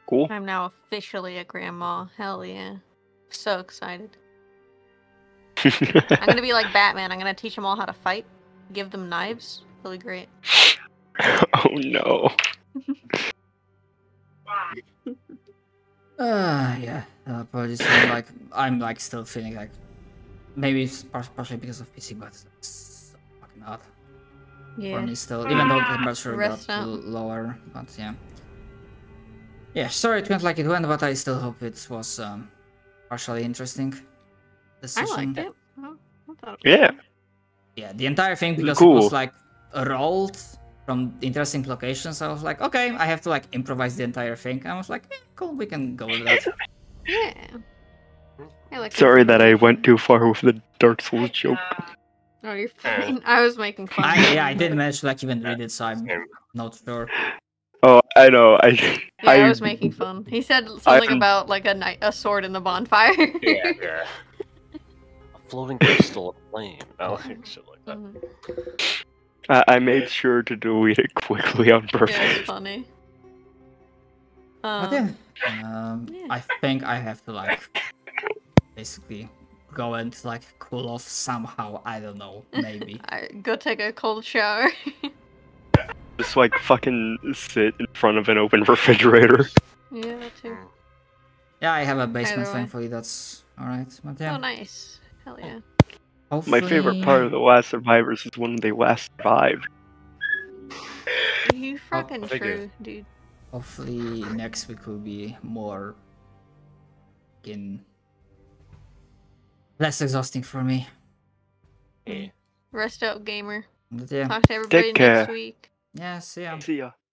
Cool. I'm now officially a grandma. Hell yeah. So excited. I'm gonna be like Batman. I'm gonna teach them all how to fight. Give them knives. Really great. Oh no. Ah, uh, yeah. Uh, apologies. I'm like, I'm like still feeling like maybe it's partially because of P C, but it's so fucking hot. Yeah. For me still, even though the temperature got lower, but yeah. Yeah, sorry it went like it went, but I still hope it was um, partially interesting. Decision. I liked it. Oh, I thought it was yeah. Fun. Yeah, the entire thing, because cool. It was like rolled from interesting locations, I was like, okay, I have to like improvise the entire thing. I was like, eh, cool, we can go with that. Yeah. I like sorry it. That I went too far with the Dark Souls joke. No, you're fine. I was making fun. I, yeah, I didn't manage to like even read it, so I'm not sure. Oh, I know. I yeah, I, I was making fun. He said something I'm, about like a knight, a sword in the bonfire. Yeah, yeah. floating crystal of flame. I like shit like that. Mm -hmm. I, I made sure to delete it quickly on purpose. Yeah, it's funny. Um, but then, um, yeah. I think I have to like basically go and like cool off somehow. I don't know, maybe. I go take a cold shower. Just like fucking sit in front of an open refrigerator. Yeah, that too. Yeah, I have a basement, thankfully, that's alright. Yeah. Oh, nice. Hell yeah. Hopefully... My favorite part of The Last Survivors is when they last survived. You fucking oh, true, dude. Hopefully next week will be more... in... less exhausting for me. Yeah. Rest up, gamer. Yeah. Talk to everybody Take next care. week. Yeah, see ya. See ya.